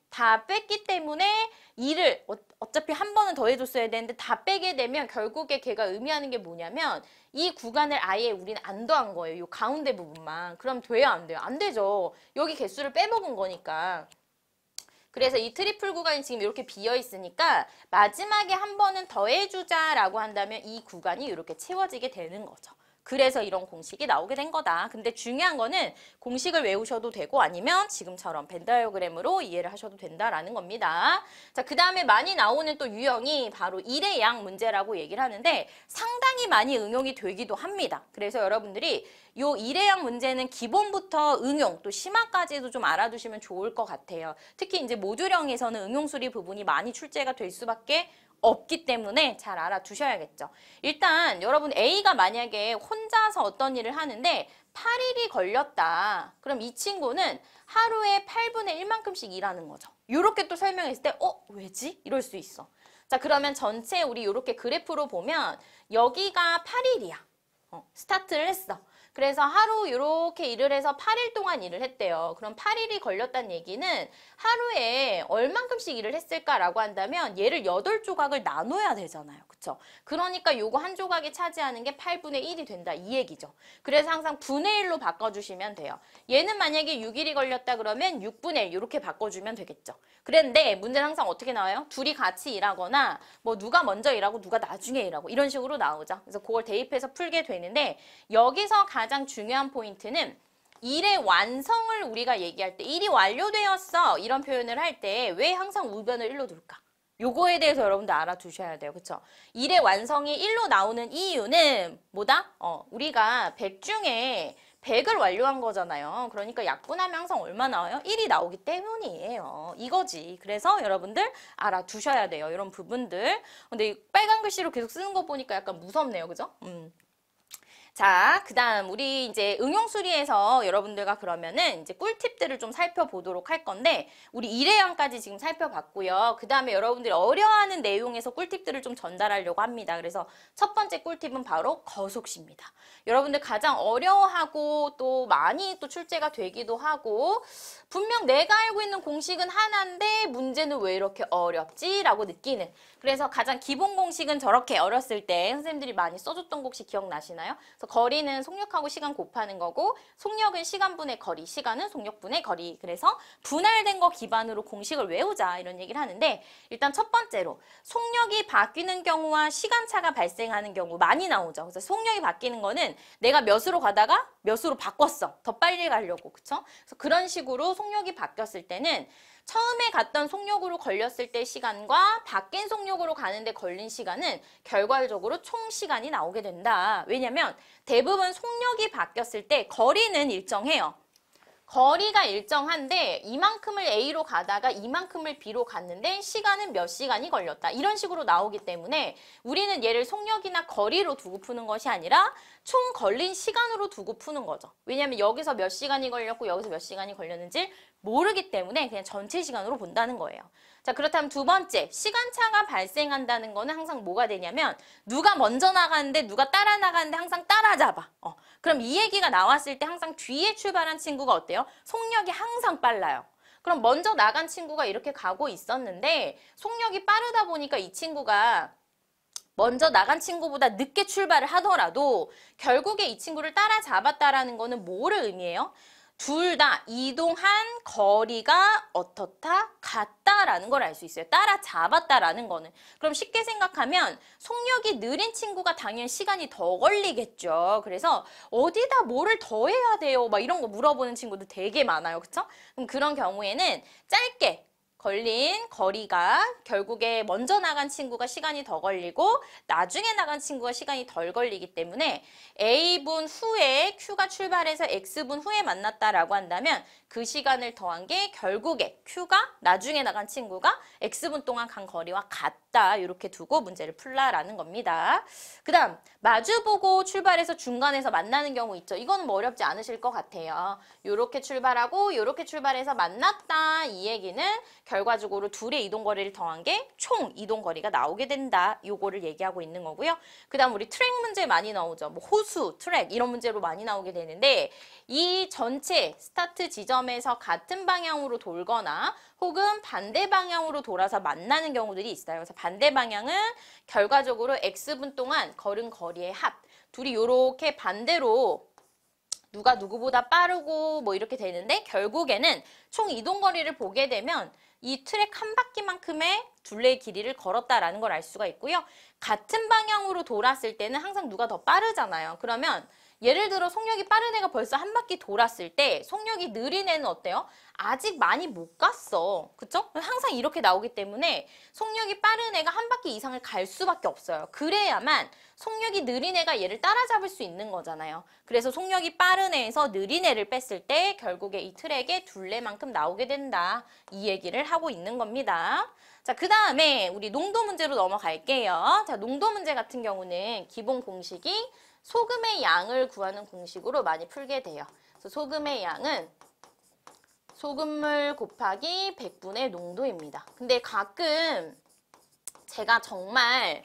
2를 어차피 한 번은 더해줬어야 되는데 다 빼게 되면 결국에 걔가 의미하는 게 뭐냐면 이 구간을 아예 우리는 안 더한 거예요. 요 가운데 부분만. 그럼 돼요? 안 돼요? 안 되죠. 여기 개수를 빼먹은 거니까. 그래서 이 트리플 구간이 지금 이렇게 비어 있으니까 마지막에 한 번은 더해주자라고 한다면 이 구간이 이렇게 채워지게 되는 거죠. 그래서 이런 공식이 나오게 된 거다. 근데 중요한 거는 공식을 외우셔도 되고 아니면 지금처럼 벤 다이어그램으로 이해를 하셔도 된다라는 겁니다. 자, 그 다음에 많이 나오는 또 유형이 바로 일의 양 문제라고 얘기를 하는데 상당히 많이 응용이 되기도 합니다. 그래서 여러분들이 요 일의 양 문제는 기본부터 응용 또 심화까지도 좀 알아두시면 좋을 것 같아요. 특히 이제 모듈형에서는 응용수리 부분이 많이 출제가 될 수밖에 없기 때문에 잘 알아두셔야겠죠. 일단 여러분 A가 만약에 혼자서 어떤 일을 하는데 8일이 걸렸다. 그럼 이 친구는 하루에 8분의 1만큼씩 일하는 거죠. 이렇게 또 설명했을 때 왜지? 이럴 수 있어. 자, 그러면 전체 우리 이렇게 그래프로 보면 여기가 8일이야. 스타트를 했어. 그래서 하루 이렇게 일을 해서 8일 동안 일을 했대요. 그럼 8일이 걸렸다는 얘기는 하루에 얼만큼씩 일을 했을까라고 한다면 얘를 8조각을 나눠야 되잖아요. 그쵸? 그러니까 요거 한 조각이 차지하는 게 8분의 1이 된다. 이 얘기죠. 그래서 항상 분의 1로 바꿔주시면 돼요. 얘는 만약에 6일이 걸렸다 그러면 6분의 1 이렇게 바꿔주면 되겠죠. 그런데 문제는 항상 어떻게 나와요? 둘이 같이 일하거나 뭐 누가 먼저 일하고 누가 나중에 일하고 이런 식으로 나오죠. 그래서 그걸 대입해서 풀게 되는데 여기서 가장 중요한 포인트는 일의 완성을 우리가 얘기할 때 일이 완료되었어 이런 표현을 할 때 왜 항상 우변을 1로 둘까? 요거에 대해서 여러분도 알아두셔야 돼요. 그쵸? 일의 완성이 1로 나오는 이유는 뭐다? 우리가 100 중에 100을 완료한 거잖아요. 그러니까 약분하면 항상 얼마 나와요? 1이 나오기 때문이에요. 이거지. 그래서 여러분들 알아두셔야 돼요. 이런 부분들. 근데 빨간 글씨로 계속 쓰는 거 보니까 약간 무섭네요. 그죠? 자, 그 다음 우리 이제 응용수리에서 여러분들과 그러면은 이제 꿀팁들을 좀 살펴보도록 할 건데 우리 일의 양까지 지금 살펴봤고요. 그 다음에 여러분들이 어려워하는 내용에서 꿀팁들을 좀 전달하려고 합니다. 그래서 첫 번째 꿀팁은 바로 거속시입니다. 여러분들 가장 어려워하고 또 많이 또 출제가 되기도 하고 분명 내가 알고 있는 공식은 하나인데 문제는 왜 이렇게 어렵지? 라고 느끼는 그래서 가장 기본 공식은 저렇게 어렸을 때 선생님들이 많이 써줬던 곡시 기억나시나요? 거리는 속력하고 시간 곱하는 거고 속력은 시간분의 거리, 시간은 속력분의 거리. 그래서 분할된 거 기반으로 공식을 외우자 이런 얘기를 하는데 일단 첫 번째로 속력이 바뀌는 경우와 시간차가 발생하는 경우 많이 나오죠. 그래서 속력이 바뀌는 거는 내가 몇으로 가다가 몇으로 바꿨어. 더 빨리 가려고. 그쵸? 그래서 그런 식으로 속력이 바뀌었을 때는 처음에 갔던 속력으로 걸렸을 때 시간과 바뀐 속력으로 가는데 걸린 시간은 결과적으로 총 시간이 나오게 된다. 왜냐면 대부분 속력이 바뀌었을 때 거리는 일정해요. 거리가 일정한데 이만큼을 A로 가다가 이만큼을 B로 갔는데 시간은 몇 시간이 걸렸다. 이런 식으로 나오기 때문에 우리는 얘를 속력이나 거리로 두고 푸는 것이 아니라 총 걸린 시간으로 두고 푸는 거죠. 왜냐하면 여기서 몇 시간이 걸렸고 여기서 몇 시간이 걸렸는지 모르기 때문에 그냥 전체 시간으로 본다는 거예요. 자, 그렇다면 두 번째, 시간차가 발생한다는 거는 항상 뭐가 되냐면 누가 먼저 나가는데 누가 따라 나가는데 항상 따라잡아. 그럼 이 얘기가 나왔을 때 항상 뒤에 출발한 친구가 어때요? 속력이 항상 빨라요. 그럼 먼저 나간 친구가 이렇게 가고 있었는데 속력이 빠르다 보니까 이 친구가 먼저 나간 친구보다 늦게 출발을 하더라도 결국에 이 친구를 따라잡았다라는 거는 뭐를 의미해요? 둘 다 이동한 거리가 어떻다? 같다라는 걸 알 수 있어요. 따라잡았다라는 거는. 그럼 쉽게 생각하면 속력이 느린 친구가 당연히 시간이 더 걸리겠죠. 그래서 어디다 뭐를 더 해야 돼요? 막 이런 거 물어보는 친구도 되게 많아요. 그쵸? 그럼 그런 경우에는 짧게 걸린 거리가 결국에 먼저 나간 친구가 시간이 더 걸리고 나중에 나간 친구가 시간이 덜 걸리기 때문에 A분 후에 Q가 출발해서 X분 후에 만났다라고 한다면 그 시간을 더한 게 결국에 Q가 나중에 나간 친구가 X분 동안 간 거리와 같다. 이렇게 두고 문제를 풀라라는 겁니다. 그 다음 마주보고 출발해서 중간에서 만나는 경우 있죠. 이거는 뭐 어렵지 않으실 것 같아요. 이렇게 출발하고 이렇게 출발해서 만났다. 이 얘기는 결과적으로 둘의 이동 거리를 더한 게 총 이동 거리가 나오게 된다. 요거를 얘기하고 있는 거고요. 그 다음 우리 트랙 문제 많이 나오죠. 뭐 호수, 트랙 이런 문제로 많이 나오게 되는데 이 전체 스타트 지점에서 같은 방향으로 돌거나 혹은 반대 방향으로 돌아서 만나는 경우들이 있어요. 그래서 반대 방향은 결과적으로 X분 동안 걸은 거리의 합. 둘이 요렇게 반대로 누가 누구보다 빠르고 뭐 이렇게 되는데 결국에는 총 이동거리를 보게 되면 이 트랙 한 바퀴만큼의 둘레의 길이를 걸었다라는 걸 알 수가 있고요. 같은 방향으로 돌았을 때는 항상 누가 더 빠르잖아요. 그러면 예를 들어 속력이 빠른 애가 벌써 한 바퀴 돌았을 때 속력이 느린 애는 어때요? 아직 많이 못 갔어. 그쵸? 항상 이렇게 나오기 때문에 속력이 빠른 애가 한 바퀴 이상을 갈 수밖에 없어요. 그래야만 속력이 느린 애가 얘를 따라잡을 수 있는 거잖아요. 그래서 속력이 빠른 애에서 느린 애를 뺐을 때 결국에 이 트랙의 둘레만큼 나오게 된다. 이 얘기를 하고 있는 겁니다. 자, 그 다음에 우리 농도 문제로 넘어갈게요. 자, 농도 문제 같은 경우는 기본 공식이 소금의 양을 구하는 공식으로 많이 풀게 돼요. 그래서 소금의 양은 소금물 곱하기 100분의 농도입니다. 근데 가끔 제가 정말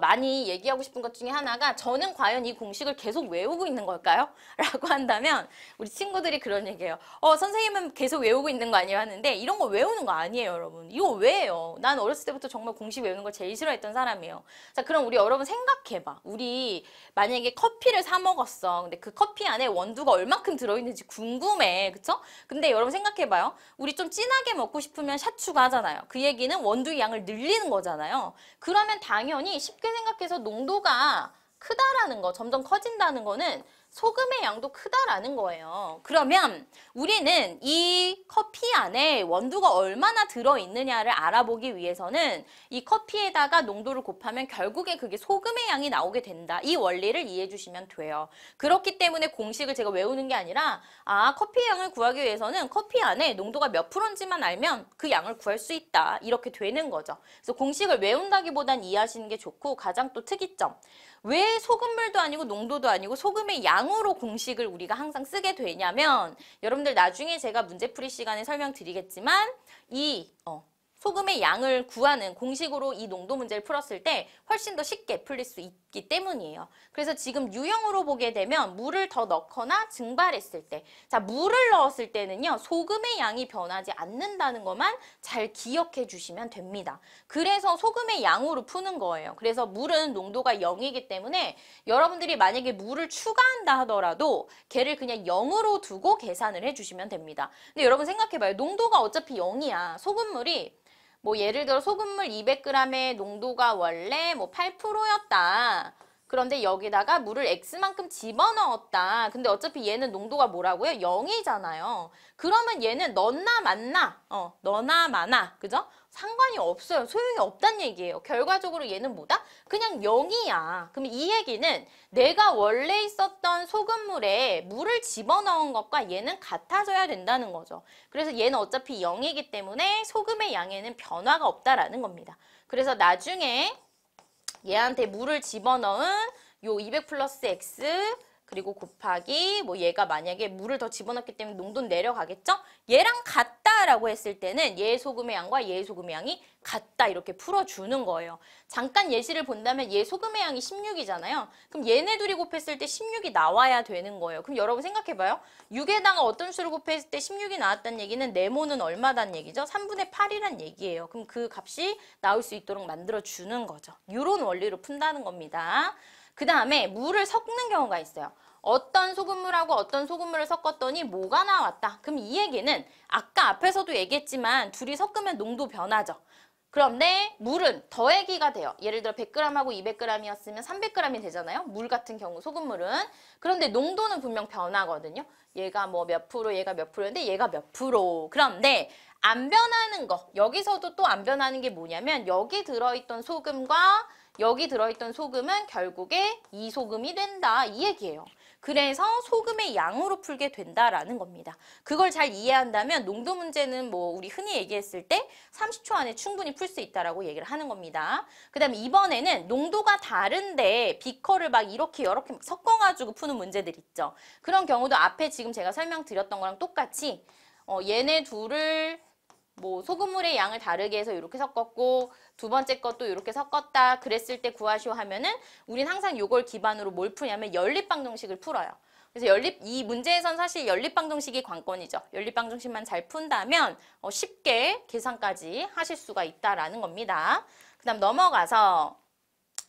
많이 얘기하고 싶은 것 중에 하나가 저는 과연 이 공식을 계속 외우고 있는 걸까요? 라고 한다면 우리 친구들이 그런 얘기예요. 선생님은 계속 외우고 있는 거 아니에요? 하는데 이런 거 외우는 거 아니에요, 여러분. 이거 왜 해요? 난 어렸을 때부터 정말 공식 외우는 걸 제일 싫어했던 사람이에요. 자, 그럼 우리 여러분 생각해봐. 우리 만약에 커피를 사 먹었어. 근데 그 커피 안에 원두가 얼만큼 들어있는지 궁금해. 그쵸? 근데 여러분 생각해봐요. 우리 좀 진하게 먹고 싶으면 샷 추가하잖아요. 그 얘기는 원두의 양을 늘리는 거잖아요. 그러면 당연히 쉽게 생각해서 농도가 크다라는 거, 점점 커진다는 거는 소금의 양도 크다라는 거예요. 그러면 우리는 이 커피 안에 원두가 얼마나 들어있느냐를 알아보기 위해서는 이 커피에다가 농도를 곱하면 결국에 그게 소금의 양이 나오게 된다. 이 원리를 이해해 주시면 돼요. 그렇기 때문에 공식을 제가 외우는 게 아니라 커피의 양을 구하기 위해서는 커피 안에 농도가 몇 프로인지만 알면 그 양을 구할 수 있다. 이렇게 되는 거죠. 그래서 공식을 외운다기보단 이해하시는 게 좋고 가장 또 특이점. 왜 소금물도 아니고 농도도 아니고 소금의 양으로 공식을 우리가 항상 쓰게 되냐면 여러분들 나중에 제가 문제풀이 시간에 설명드리겠지만 이 소금의 양을 구하는 공식으로 이 농도 문제를 풀었을 때 훨씬 더 쉽게 풀릴 수 있기 때문이에요. 그래서 지금 유형으로 보게 되면 물을 더 넣거나 증발했을 때, 자, 물을 넣었을 때는요 소금의 양이 변하지 않는다는 것만 잘 기억해 주시면 됩니다. 그래서 소금의 양으로 푸는 거예요. 그래서 물은 농도가 0이기 때문에 여러분들이 만약에 물을 추가한다 하더라도 걔를 그냥 0으로 두고 계산을 해 주시면 됩니다. 근데 여러분 생각해봐요. 농도가 어차피 0이야. 소금물이 뭐 예를 들어 소금물 200g의 농도가 원래 뭐 8%였다. 그런데 여기다가 물을 X만큼 집어넣었다. 근데 어차피 얘는 농도가 뭐라고요? 0이잖아요. 그러면 얘는 넣나 마나, 넣나 마나, 그죠? 상관이 없어요. 소용이 없다는 얘기예요. 결과적으로 얘는 뭐다? 그냥 0이야. 그럼 이 얘기는 내가 원래 있었던 소금물에 물을 집어넣은 것과 얘는 같아져야 된다는 거죠. 그래서 얘는 어차피 0이기 때문에 소금의 양에는 변화가 없다라는 겁니다. 그래서 나중에 얘한테 물을 집어넣은 요 200 플러스 X 그리고 곱하기 뭐 얘가 만약에 물을 더 집어넣기 때문에 농도는 내려가겠죠? 얘랑 같다라고 했을 때는 얘 소금의 양과 얘 소금의 양이 같다 이렇게 풀어주는 거예요. 잠깐 예시를 본다면 얘 소금의 양이 16이잖아요. 그럼 얘네 둘이 곱했을 때 16이 나와야 되는 거예요. 그럼 여러분 생각해봐요. 6에다가 어떤 수를 곱했을 때 16이 나왔다는 얘기는 네모는 얼마다는 얘기죠? 3분의 8이란 얘기예요. 그럼 그 값이 나올 수 있도록 만들어주는 거죠. 이런 원리로 푼다는 겁니다. 그 다음에 물을 섞는 경우가 있어요. 어떤 소금물하고 어떤 소금물을 섞었더니 뭐가 나왔다. 그럼 이 얘기는 아까 앞에서도 얘기했지만 둘이 섞으면 농도 변하죠. 그런데 물은 더해기가 돼요. 예를 들어 100g하고 200g이었으면 300g이 되잖아요. 물 같은 경우 소금물은. 그런데 농도는 분명 변하거든요. 얘가 뭐 몇 프로, 얘가 몇 프로인데 얘가 몇 프로. 그런데 안 변하는 거, 여기서도 또 안 변하는 게 뭐냐면 여기 들어있던 소금과 여기 들어있던 소금은 결국에 이 소금이 된다. 이 얘기예요. 그래서 소금의 양으로 풀게 된다라는 겁니다. 그걸 잘 이해한다면 농도 문제는 뭐 우리 흔히 얘기했을 때 30초 안에 충분히 풀 수 있다라고 얘기를 하는 겁니다. 그 다음에 이번에는 농도가 다른데 비커를 막 이렇게 막 섞어가지고 푸는 문제들 있죠. 그런 경우도 앞에 지금 제가 설명드렸던 거랑 똑같이 얘네 둘을 뭐 소금물의 양을 다르게 해서 이렇게 섞었고 두 번째 것도 이렇게 섞었다 그랬을 때 구하시오 하면은 우린 항상 요걸 기반으로 뭘 푸냐면 연립방정식을 풀어요. 그래서 이 문제에선 사실 연립방정식이 관건이죠. 연립방정식만 잘 푼다면 쉽게 계산까지 하실 수가 있다라는 겁니다. 그 다음 넘어가서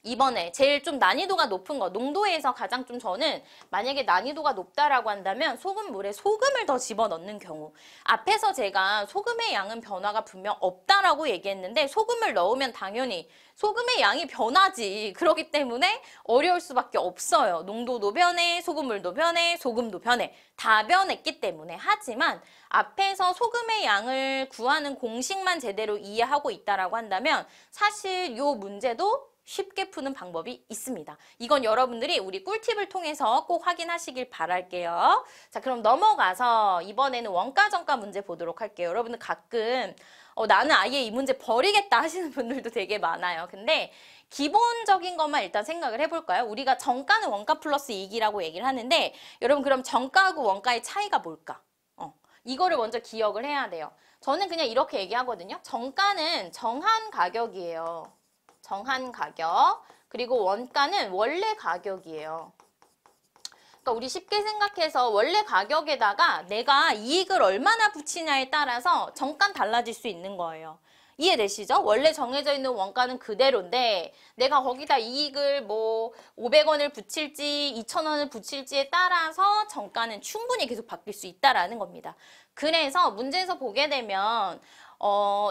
이번에 제일 좀 난이도가 높은 거, 농도에서 가장 좀 저는 만약에 난이도가 높다라고 한다면 소금물에 소금을 더 집어넣는 경우. 앞에서 제가 소금의 양은 변화가 분명 없다라고 얘기했는데 소금을 넣으면 당연히 소금의 양이 변하지. 그렇기 때문에 어려울 수밖에 없어요. 농도도 변해, 소금물도 변해, 소금도 변해. 다 변했기 때문에. 하지만 앞에서 소금의 양을 구하는 공식만 제대로 이해하고 있다라고 한다면 사실 요 문제도 쉽게 푸는 방법이 있습니다. 이건 여러분들이 우리 꿀팁을 통해서 꼭 확인하시길 바랄게요. 자, 그럼 넘어가서 이번에는 원가 정가 문제 보도록 할게요. 여러분들 가끔 나는 아예 이 문제 버리겠다 하시는 분들도 되게 많아요. 근데 기본적인 것만 일단 생각을 해볼까요? 우리가 정가는 원가 플러스 이익이라고 얘기를 하는데 여러분 그럼 정가하고 원가의 차이가 뭘까? 이거를 먼저 기억을 해야 돼요. 저는 그냥 이렇게 얘기하거든요. 정가는 정한 가격이에요. 정한 가격, 그리고 원가는 원래 가격이에요. 그러니까 우리 쉽게 생각해서 원래 가격에다가 내가 이익을 얼마나 붙이냐에 따라서 정가는 달라질 수 있는 거예요. 이해되시죠? 원래 정해져 있는 원가는 그대로인데 내가 거기다 이익을 뭐 500원을 붙일지 2,000원을 붙일지에 따라서 정가는 충분히 계속 바뀔 수 있다라는 겁니다. 그래서 문제에서 보게 되면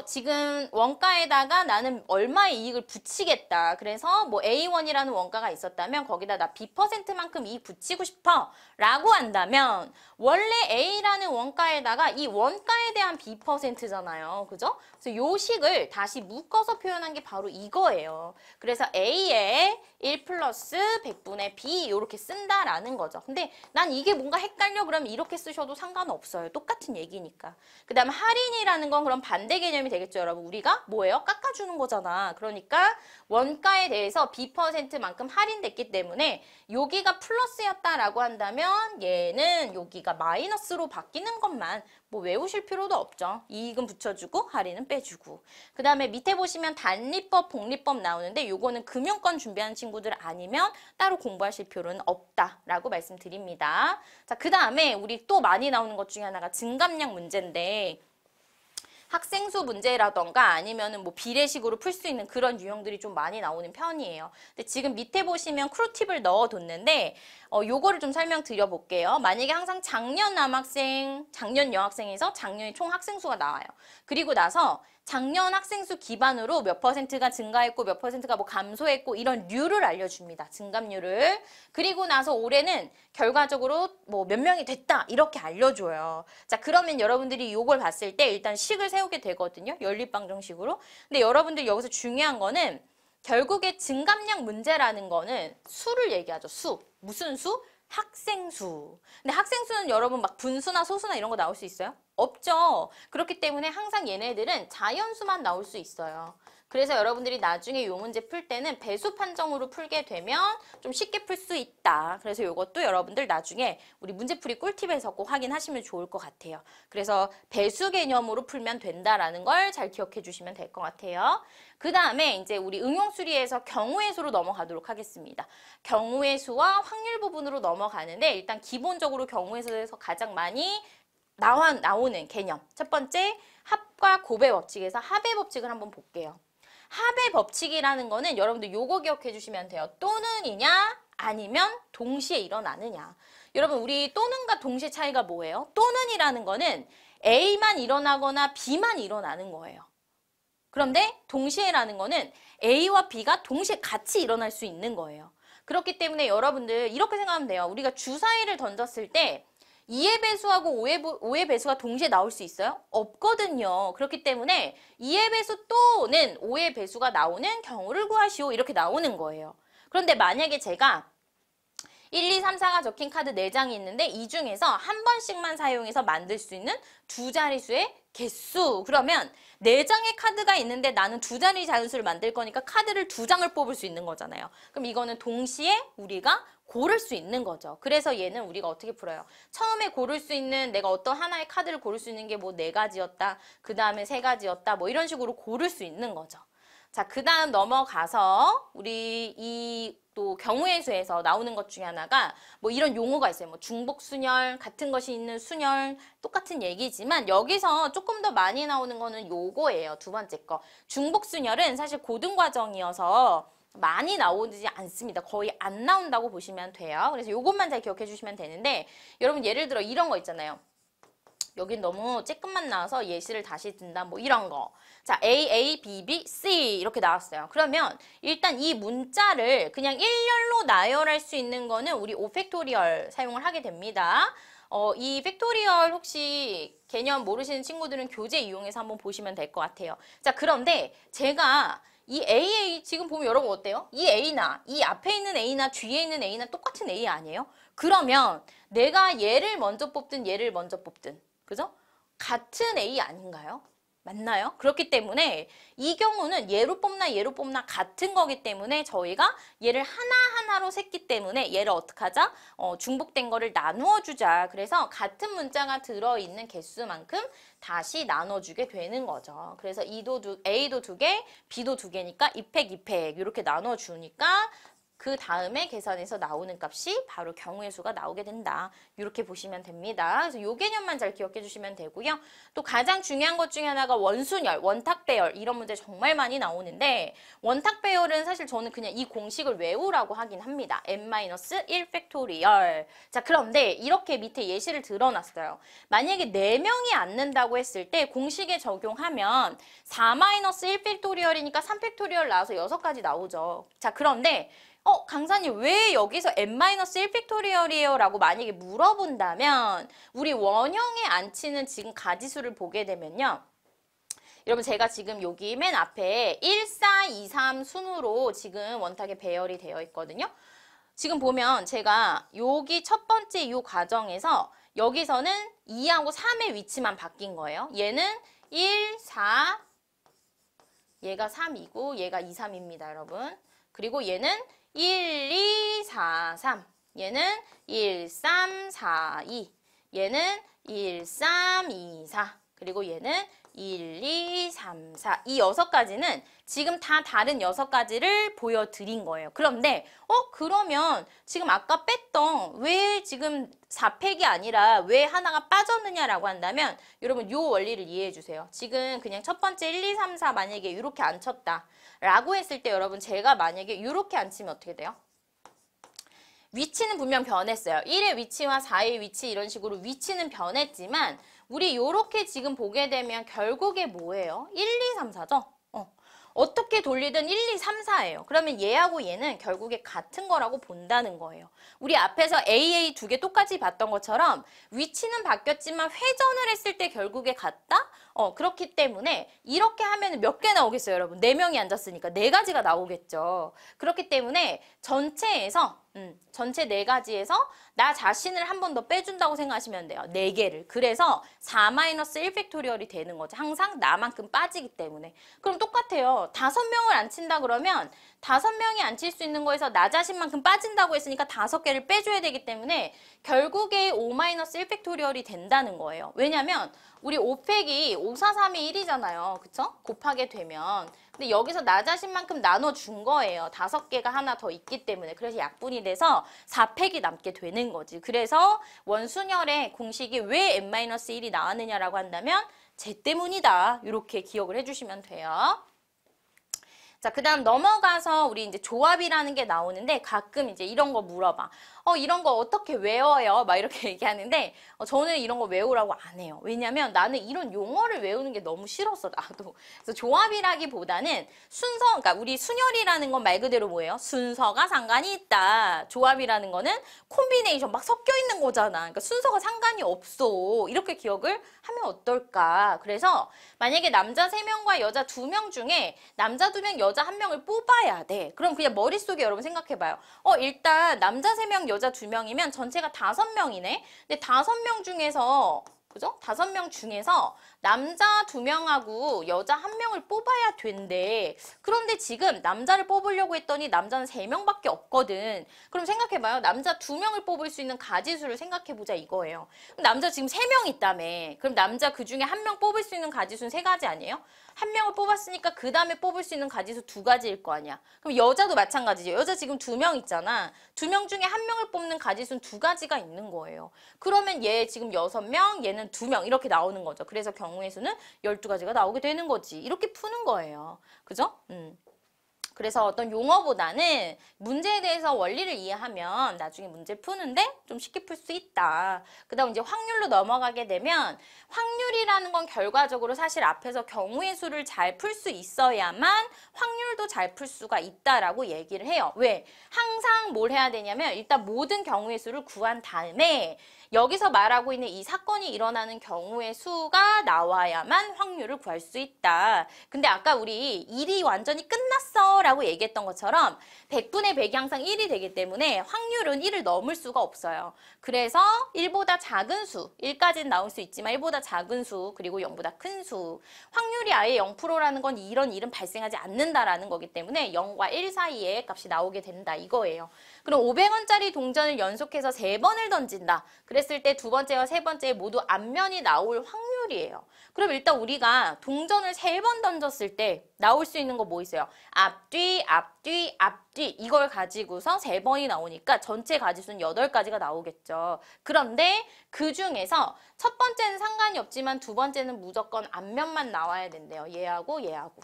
지금 원가에다가 나는 얼마의 이익을 붙이겠다. 그래서 뭐 A1이라는 원가가 있었다면 거기다 나 B%만큼 이익 붙이고 싶어 라고 한다면 원래 A라는 원가에다가 이 원가에 대한 B%잖아요. 그죠? 그래서 요 식을 다시 묶어서 표현한 게 바로 이거예요. 그래서 A에 1 플러스 100분의 B 이렇게 쓴다라는 거죠. 근데 난 이게 뭔가 헷갈려 그러면 이렇게 쓰셔도 상관없어요. 똑같은 얘기니까. 그 다음에 할인이라는 건 그럼 반대 개념이 되겠죠. 여러분 우리가 뭐예요? 깎아주는 거잖아. 그러니까 원가에 대해서 B%만큼 할인됐기 때문에 여기가 플러스였다라고 한다면 얘는 여기가 마이너스로 바뀌는 것만 뭐 외우실 필요도 없죠. 이익은 붙여주고 할인은 빼주고. 그 다음에 밑에 보시면 단리법, 복리법 나오는데 요거는 금융권 준비하는 친구들 아니면 따로 공부하실 필요는 없다라고 말씀드립니다. 자, 그 다음에 우리 또 많이 나오는 것 중에 하나가 증감량 문제인데 학생수 문제라던가 아니면은 뭐 비례식으로 풀 수 있는 그런 유형들이 좀 많이 나오는 편이에요. 근데 지금 밑에 보시면 크루팁을 넣어뒀는데 요거를 좀 설명드려 볼게요. 만약에 항상 작년 남학생, 작년 여학생에서 작년의 총 학생수가 나와요. 그리고 나서 작년 학생수 기반으로 몇 %가 증가했고 몇 %가 뭐 감소했고 이런 류를 알려줍니다. 증감률을. 그리고 나서 올해는 결과적으로 뭐 몇 명이 됐다 이렇게 알려줘요. 자, 그러면 여러분들이 요걸 봤을 때 일단 식을 세우게 되거든요. 연립방정식으로. 근데 여러분들 여기서 중요한 거는 결국에 증감량 문제라는 거는 수를 얘기하죠. 수. 무슨 수? 학생수. 근데 학생수는 여러분 막 분수나 소수나 이런 거 나올 수 있어요? 없죠. 그렇기 때문에 항상 얘네들은 자연수만 나올 수 있어요. 그래서 여러분들이 나중에 요 문제 풀 때는 배수 판정으로 풀게 되면 좀 쉽게 풀 수 있다. 그래서 요것도 여러분들 나중에 우리 문제풀이 꿀팁에서 꼭 확인하시면 좋을 것 같아요. 그래서 배수 개념으로 풀면 된다라는 걸 잘 기억해 주시면 될 것 같아요. 그 다음에 이제 우리 응용수리에서 경우의 수로 넘어가도록 하겠습니다. 경우의 수와 확률 부분으로 넘어가는데 일단 기본적으로 경우의 수에서 가장 많이 나오는 개념. 첫 번째, 합과 곱의 법칙에서 합의 법칙을 한번 볼게요. 합의 법칙이라는 거는 여러분들 요거 기억해 주시면 돼요. 또는이냐 아니면 동시에 일어나느냐. 여러분 우리 또는과 동시의 차이가 뭐예요? 또는이라는 거는 A만 일어나거나 B만 일어나는 거예요. 그런데 동시에라는 거는 A와 B가 동시에 같이 일어날 수 있는 거예요. 그렇기 때문에 여러분들 이렇게 생각하면 돼요. 우리가 주사위를 던졌을 때 2의 배수하고 5의 배수가 동시에 나올 수 있어요? 없거든요. 그렇기 때문에 2의 배수 또는 5의 배수가 나오는 경우를 구하시오. 이렇게 나오는 거예요. 그런데 만약에 제가 1, 2, 3, 4가 적힌 카드 4장이 있는데 이 중에서 한 번씩만 사용해서 만들 수 있는 두 자릿수의 개수. 그러면 4장의 카드가 있는데 나는 두 자리 자연수를 만들 거니까 카드를 2장을 뽑을 수 있는 거잖아요. 그럼 이거는 동시에 우리가 고를 수 있는 거죠. 그래서 얘는 우리가 어떻게 풀어요? 처음에 고를 수 있는 내가 어떤 하나의 카드를 고를 수 있는 게 뭐 4가지였다. 그 다음에 3가지였다. 뭐 이런 식으로 고를 수 있는 거죠. 자, 그 다음 넘어가서 우리 이 또 경우의 수에서 나오는 것 중에 하나가 뭐 이런 용어가 있어요. 뭐 중복순열, 같은 것이 있는 순열, 똑같은 얘기지만 여기서 조금 더 많이 나오는 거는 요거예요. 두 번째 거. 중복순열은 사실 고등과정이어서 많이 나오지 않습니다. 거의 안 나온다고 보시면 돼요. 그래서 이것만 잘 기억해 주시면 되는데, 여러분 예를 들어 이런 거 있잖아요. 여긴 너무 조금만 나와서 예시를 다시 든다, 뭐 이런 거. 자, A, A, B, B, C 이렇게 나왔어요. 그러면 일단 이 문자를 그냥 일렬로 나열할 수 있는 거는 우리 5팩토리얼 사용을 하게 됩니다. 이 팩토리얼 혹시 개념 모르시는 친구들은 교재 이용해서 한번 보시면 될 것 같아요. 자, 그런데 제가 이 AA 지금 보면 여러분 어때요? 이 A나 이 앞에 있는 A나 뒤에 있는 A나 똑같은 A 아니에요? 그러면 내가 얘를 먼저 뽑든 얘를 먼저 뽑든, 그죠? 같은 A 아닌가요? 맞나요? 그렇기 때문에 이 경우는 얘로 뽑나 얘로 뽑나 같은 거기 때문에 저희가 얘를 하나하나로 샜기 때문에 얘를 어떻게 하자? 중복된 거를 나누어 주자. 그래서 같은 문자가 들어있는 개수만큼 다시 나눠주게 되는 거죠. 그래서 A도 2개, B도 2개니까 2팩, 2팩 이렇게 나눠주니까 그 다음에 계산해서 나오는 값이 바로 경우의 수가 나오게 된다. 이렇게 보시면 됩니다. 그래서 요 개념만 잘 기억해 주시면 되고요. 또 가장 중요한 것 중에 하나가 원순열, 원탁배열 이런 문제 정말 많이 나오는데, 원탁배열은 사실 저는 그냥 이 공식을 외우라고 하긴 합니다. n-1 팩토리얼. 자, 그런데 이렇게 밑에 예시를 들어놨어요. 만약에 4명이 앉는다고 했을 때 공식에 적용하면 4-1 팩토리얼이니까 3 팩토리얼 나와서 6가지 나오죠. 자, 그런데 강사님 왜 여기서 n-1 팩토리얼이에요? 라고 만약에 물어본다면, 우리 원형에 앉히는 지금 가지수를 보게 되면요. 여러분 제가 지금 여기 맨 앞에 1, 4, 2, 3 순으로 지금 원탁에 배열이 되어 있거든요. 지금 보면 제가 여기 첫 번째 이 과정에서 여기서는 2하고 3의 위치만 바뀐 거예요. 얘는 1, 4, 얘가 3이고 얘가 2, 3입니다. 여러분. 그리고 얘는 1, 2, 4, 3. 얘는 1, 3, 4, 2. 얘는 1, 3, 2, 4. 그리고 얘는 1, 2, 3, 4. 이 6가지는 지금 다 다른 6가지를 보여드린 거예요. 그런데 그러면 지금 아까 뺐던 왜 지금 4팩이 아니라 왜 하나가 빠졌느냐라고 한다면, 여러분 요 원리를 이해해 주세요. 지금 그냥 첫 번째 1, 2, 3, 4 만약에 이렇게 앉혔다 라고 했을 때, 여러분 제가 만약에 이렇게 앉히면 어떻게 돼요? 위치는 분명 변했어요. 1의 위치와 4의 위치 이런 식으로 위치는 변했지만, 우리 요렇게 지금 보게 되면 결국에 뭐예요? 1, 2, 3, 4죠? 어떻게 돌리든 1, 2, 3, 4예요. 그러면 얘하고 얘는 결국에 같은 거라고 본다는 거예요. 우리 앞에서 AA 2개 똑같이 봤던 것처럼 위치는 바뀌었지만 회전을 했을 때 결국에 같다? 그렇기 때문에 이렇게 하면 몇 개 나오겠어요, 여러분? 4명이 앉았으니까 4가지가 나오겠죠. 그렇기 때문에 전체에서 전체 4가지에서 나 자신을 한 번 더 빼준다고 생각하시면 돼요. 4개를. 그래서 4-1 팩토리얼이 되는 거죠. 항상 나만큼 빠지기 때문에. 그럼 똑같아요. 5명을 앉힌다 그러면 5명이 앉힐 수 있는 거에서 나 자신만큼 빠진다고 했으니까 5개를 빼줘야 되기 때문에 결국에 5-1 팩토리얼이 된다는 거예요. 왜냐면 우리 5팩이 5, 4, 3이 1이잖아요. 그쵸? 곱하게 되면. 근데 여기서 나 자신만큼 나눠준 거예요. 5개가 하나 더 있기 때문에. 그래서 약분이 돼서 4팩이 남게 되는 거지. 그래서 원순열의 공식이 왜 n-1이 나왔느냐라고 한다면 쟤 때문이다. 이렇게 기억을 해주시면 돼요. 자, 그 다음 넘어가서 우리 이제 조합이라는 게 나오는데, 가끔 이제 이런 거 물어봐. 이런 거 어떻게 외워요? 막 이렇게 얘기하는데, 저는 이런 거 외우라고 안 해요. 왜냐면 나는 이런 용어를 외우는 게 너무 싫었어, 나도. 그래서 조합이라기보다는 순서, 그러니까 우리 순열이라는 건 말 그대로 뭐예요? 순서가 상관이 있다. 조합이라는 거는 콤비네이션 막 섞여 있는 거잖아. 그러니까 순서가 상관이 없어. 이렇게 기억을 하면 어떨까? 그래서 만약에 남자 3명과 여자 2명 중에 남자 2명, 여자 1명을 뽑아야 돼. 그럼 그냥 머릿속에 여러분 생각해봐요. 일단 남자 3명, 여자 2명이면 전체가 5명이네. 근데 5명 중에서, 그죠? 5명 중에서 남자 2명하고 여자 1명을 뽑아야 된대. 그런데 지금 남자를 뽑으려고 했더니 남자는 3명밖에 없거든. 그럼 생각해봐요. 남자 2명을 뽑을 수 있는 가지수를 생각해보자 이거예요. 그럼 남자 지금 3명 있다며. 그럼 남자 그 중에 1명 뽑을 수 있는 가지수는 3가지 아니에요? 1명을 뽑았으니까 그 다음에 뽑을 수 있는 가지수 2가지일 거 아니야. 그럼 여자도 마찬가지죠. 여자 지금 2명 있잖아. 2명 중에 1명을 뽑는 가지수는 2가지가 있는 거예요. 그러면 얘 지금 6명, 얘는 2명 이렇게 나오는 거죠. 그래서 경우의 수는 12가지가 나오게 되는 거지. 이렇게 푸는 거예요. 그죠? 그래서 어떤 용어보다는 문제에 대해서 원리를 이해하면 나중에 문제 푸는데 좀 쉽게 풀 수 있다. 그 다음 이제 확률로 넘어가게 되면 확률이라는 건 결과적으로 사실 앞에서 경우의 수를 잘 풀 수 있어야만 확률도 잘 풀 수가 있다라고 얘기를 해요. 왜? 항상 뭘 해야 되냐면 일단 모든 경우의 수를 구한 다음에 여기서 말하고 있는 이 사건이 일어나는 경우의 수가 나와야만 확률을 구할 수 있다. 근데 아까 우리 일이 완전히 끝났어 라고 얘기했던 것처럼 100분의 100이 항상 1이 되기 때문에 확률은 1을 넘을 수가 없어요. 그래서 1보다 작은 수, 1까지는 나올 수 있지만 1보다 작은 수, 그리고 0보다 큰 수. 확률이 아예 0%라는 건 이런 일은 발생하지 않는다라는 거기 때문에 0과 1 사이의 값이 나오게 된다 이거예요. 그럼 500원짜리 동전을 연속해서 3번을 던진다. 그랬을 때 두 번째와 세 번째에 모두 앞면이 나올 확률이에요. 그럼 일단 우리가 동전을 3번 던졌을 때 나올 수 있는 거 뭐 있어요? 앞뒤, 앞뒤, 앞뒤 이걸 가지고서 3번이 나오니까 전체 가지수는 8가지가 나오겠죠. 그런데 그 중에서 첫 번째는 상관이 없지만 두 번째는 무조건 앞면만 나와야 된대요. 얘하고 얘하고.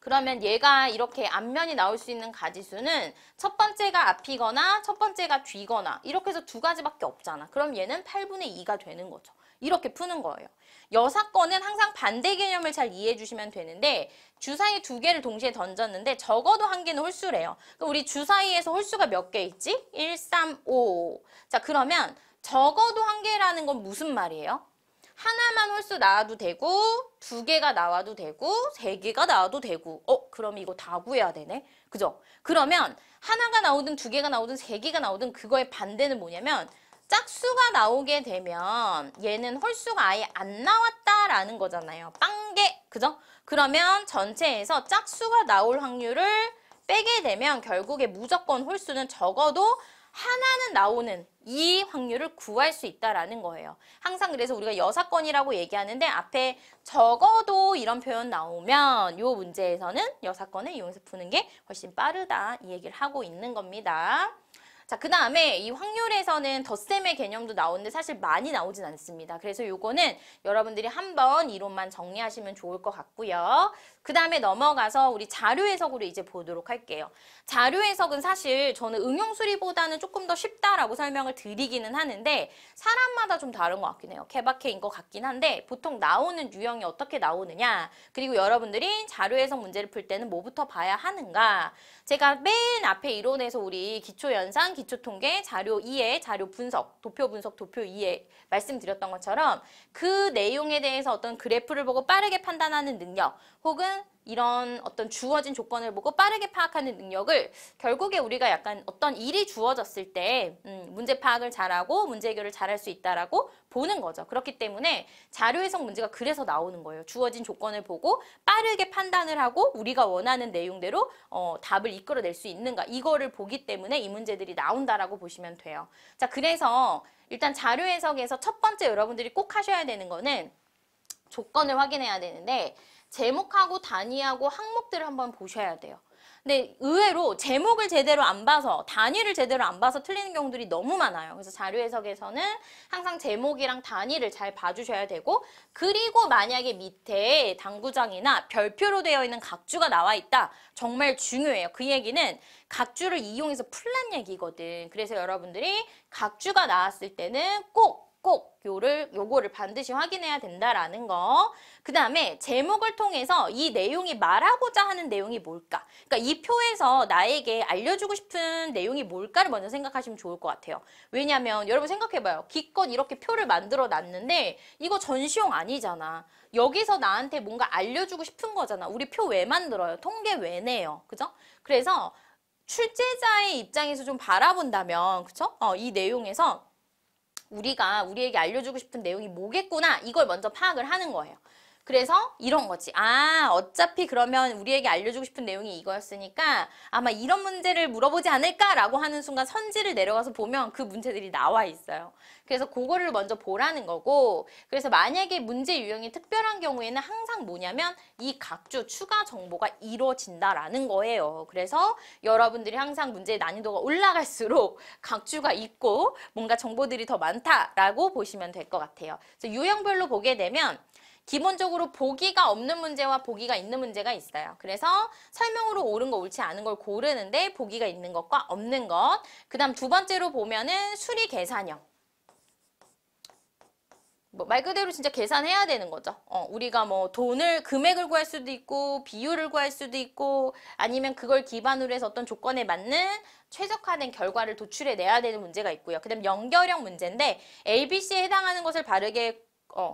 그러면 얘가 이렇게 앞면이 나올 수 있는 가지수는 첫 번째가 앞이거나 첫 번째가 뒤거나 이렇게 해서 두 가지밖에 없잖아. 그럼 얘는 8분의 2가 되는 거죠. 이렇게 푸는 거예요. 여사건은 항상 반대 개념을 잘 이해해 주시면 되는데 주사위 2개를 동시에 던졌는데 적어도 1개는 홀수래요. 그럼 우리 주사위에서 홀수가 몇 개 있지? 1, 3, 5. 자, 그러면 적어도 1개라는 건 무슨 말이에요? 하나만 홀수 나와도 되고 2개가 나와도 되고 3개가 나와도 되고 그럼 이거 다 구해야 되네? 그죠? 그러면 하나가 나오든 2개가 나오든 3개가 나오든 그거의 반대는 뭐냐면 짝수가 나오게 되면 얘는 홀수가 아예 안 나왔다라는 거잖아요. 빵개! 그죠? 그러면 전체에서 짝수가 나올 확률을 빼게 되면 결국에 무조건 홀수는 적어도 하나는 나오는 이 확률을 구할 수 있다라는 거예요. 항상 그래서 우리가 여사건이라고 얘기하는데 앞에 적어도 이런 표현 나오면 이 문제에서는 여사건을 이용해서 푸는 게 훨씬 빠르다 이 얘기를 하고 있는 겁니다. 자, 그 다음에 이 확률에서는 덧셈의 개념도 나오는데 사실 많이 나오진 않습니다. 그래서 요거는 여러분들이 한번 이론만 정리하시면 좋을 것 같고요. 그 다음에 넘어가서 우리 자료 해석으로 이제 보도록 할게요. 자료 해석은 사실 저는 응용수리보다는 조금 더 쉽다라고 설명을 드리기는 하는데 사람마다 좀 다른 것 같긴 해요. 케바케인 것 같긴 한데 보통 나오는 유형이 어떻게 나오느냐 그리고 여러분들이 자료 해석 문제를 풀 때는 뭐부터 봐야 하는가 제가 맨 앞에 이론에서 우리 기초연산, 기초통계, 자료 2의 자료 분석, 도표 분석, 도표 2에 말씀드렸던 것처럼 그 내용에 대해서 어떤 그래프를 보고 빠르게 판단하는 능력 혹은 이런 어떤 주어진 조건을 보고 빠르게 파악하는 능력을 결국에 우리가 약간 어떤 일이 주어졌을 때 문제 파악을 잘하고 문제 해결을 잘할 수 있다라고 보는 거죠. 그렇기 때문에 자료 해석 문제가 그래서 나오는 거예요. 주어진 조건을 보고 빠르게 판단을 하고 우리가 원하는 내용대로 답을 이끌어낼 수 있는가 이거를 보기 때문에 이 문제들이 나온다라고 보시면 돼요. 자, 그래서 일단 자료 해석에서 첫 번째 여러분들이 꼭 하셔야 되는 거는 조건을 확인해야 되는데 제목하고 단위하고 항목들을 한번 보셔야 돼요. 근데 의외로 제목을 제대로 안 봐서 단위를 제대로 안 봐서 틀리는 경우들이 너무 많아요. 그래서 자료 해석에서는 항상 제목이랑 단위를 잘 봐주셔야 되고 그리고 만약에 밑에 당구장이나 별표로 되어 있는 각주가 나와 있다. 정말 중요해요. 그 얘기는 각주를 이용해서 풀란 얘기거든. 그래서 여러분들이 각주가 나왔을 때는 꼭 요거를 반드시 확인해야 된다라는 거. 그 다음에 제목을 통해서 이 내용이 말하고자 하는 내용이 뭘까? 그러니까 이 표에서 나에게 알려주고 싶은 내용이 뭘까를 먼저 생각하시면 좋을 것 같아요. 왜냐면 여러분 생각해봐요. 기껏 이렇게 표를 만들어 놨는데 이거 전시용 아니잖아. 여기서 나한테 뭔가 알려주고 싶은 거잖아. 우리 표 왜 만들어요? 통계 왜 내요? 그죠? 그래서 출제자의 입장에서 좀 바라본다면 그쵸? 이 내용에서 우리가 우리에게 알려주고 싶은 내용이 뭐겠구나 이걸 먼저 파악을 하는 거예요. 그래서 이런 거지. 아, 어차피 그러면 우리에게 알려주고 싶은 내용이 이거였으니까 아마 이런 문제를 물어보지 않을까라고 하는 순간 선지를 내려가서 보면 그 문제들이 나와 있어요. 그래서 그거를 먼저 보라는 거고 그래서 만약에 문제 유형이 특별한 경우에는 항상 뭐냐면 이 각주 추가 정보가 이루어진다라는 거예요. 그래서 여러분들이 항상 문제의 난이도가 올라갈수록 각주가 있고 뭔가 정보들이 더 많다라고 보시면 될 것 같아요. 그래서 유형별로 보게 되면 기본적으로 보기가 없는 문제와 보기가 있는 문제가 있어요. 그래서 설명으로 옳은 거 옳지 않은 걸 고르는데 보기가 있는 것과 없는 것. 그 다음 두 번째로 보면은 수리 계산형. 뭐 말 그대로 진짜 계산해야 되는 거죠. 우리가 뭐 돈을 금액을 구할 수도 있고 비율을 구할 수도 있고 아니면 그걸 기반으로 해서 어떤 조건에 맞는 최적화된 결과를 도출해내야 되는 문제가 있고요. 그 다음 연결형 문제인데 ABC에 해당하는 것을 바르게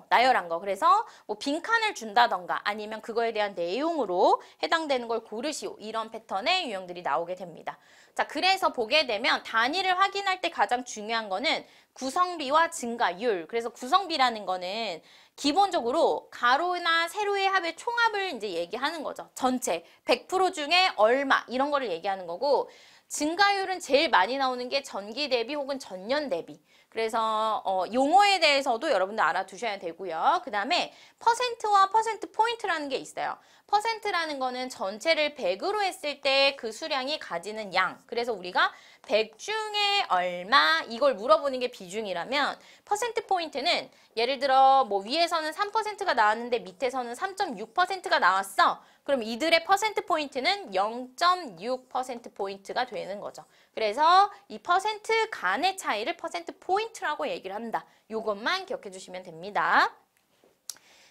나열한 거. 그래서 뭐 빈칸을 준다던가 아니면 그거에 대한 내용으로 해당되는 걸 고르시오. 이런 패턴의 유형들이 나오게 됩니다. 자, 그래서 보게 되면 단위를 확인할 때 가장 중요한 거는 구성비와 증가율. 그래서 구성비라는 거는 기본적으로 가로나 세로의 합의 총합을 이제 얘기하는 거죠. 전체 100% 중에 얼마 이런 거를 얘기하는 거고, 증가율은 제일 많이 나오는 게 전기 대비 혹은 전년 대비. 그래서 용어에 대해서도 여러분들 알아두셔야 되고요. 그 다음에 퍼센트와 퍼센트 포인트라는 게 있어요. 퍼센트라는 거는 전체를 100으로 했을 때 그 수량이 가지는 양. 그래서 우리가 100 중에 얼마 이걸 물어보는 게 비중이라면, 퍼센트 포인트는 예를 들어 뭐 위에서는 3%가 나왔는데 밑에서는 3.6%가 나왔어. 그럼 이들의 퍼센트 포인트는 0.6% 포인트가 되는 거죠. 그래서 이 퍼센트 간의 차이를 퍼센트 포인트라고 얘기를 한다. 이것만 기억해 주시면 됩니다.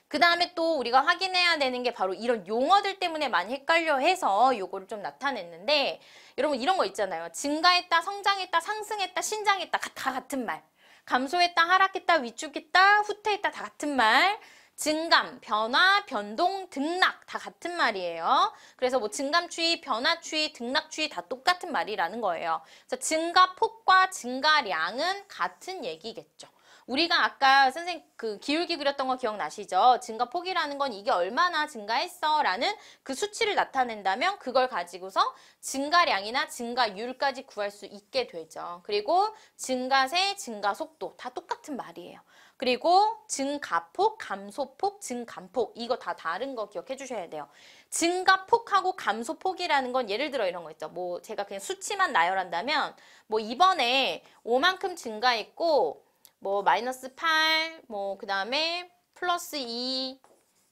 그 다음에 또 우리가 확인해야 되는 게 바로 이런 용어들 때문에 많이 헷갈려 해서 요거를 좀 나타냈는데, 여러분 이런 거 있잖아요. 증가했다, 성장했다, 상승했다, 신장했다 다 같은 말. 감소했다, 하락했다, 위축했다, 후퇴했다 다 같은 말. 증감, 변화, 변동, 등락 다 같은 말이에요. 그래서 뭐 증감 추이, 변화 추이, 등락 추이 다 똑같은 말이라는 거예요. 그래서 증가폭과 증가량은 같은 얘기겠죠. 우리가 아까 선생님 그 기울기 그렸던 거 기억나시죠? 증가폭이라는 건 이게 얼마나 증가했어 라는 그 수치를 나타낸다면 그걸 가지고서 증가량이나 증가율까지 구할 수 있게 되죠. 그리고 증가세, 증가속도 다 똑같은 말이에요. 그리고 증가폭, 감소폭, 증감폭 이거 다 다른 거 기억해 주셔야 돼요. 증가폭하고 감소폭이라는 건 예를 들어 이런 거 있죠. 뭐 제가 그냥 수치만 나열한다면 뭐 이번에 5만큼 증가했고 뭐 마이너스 8, 뭐 그 다음에 플러스 2,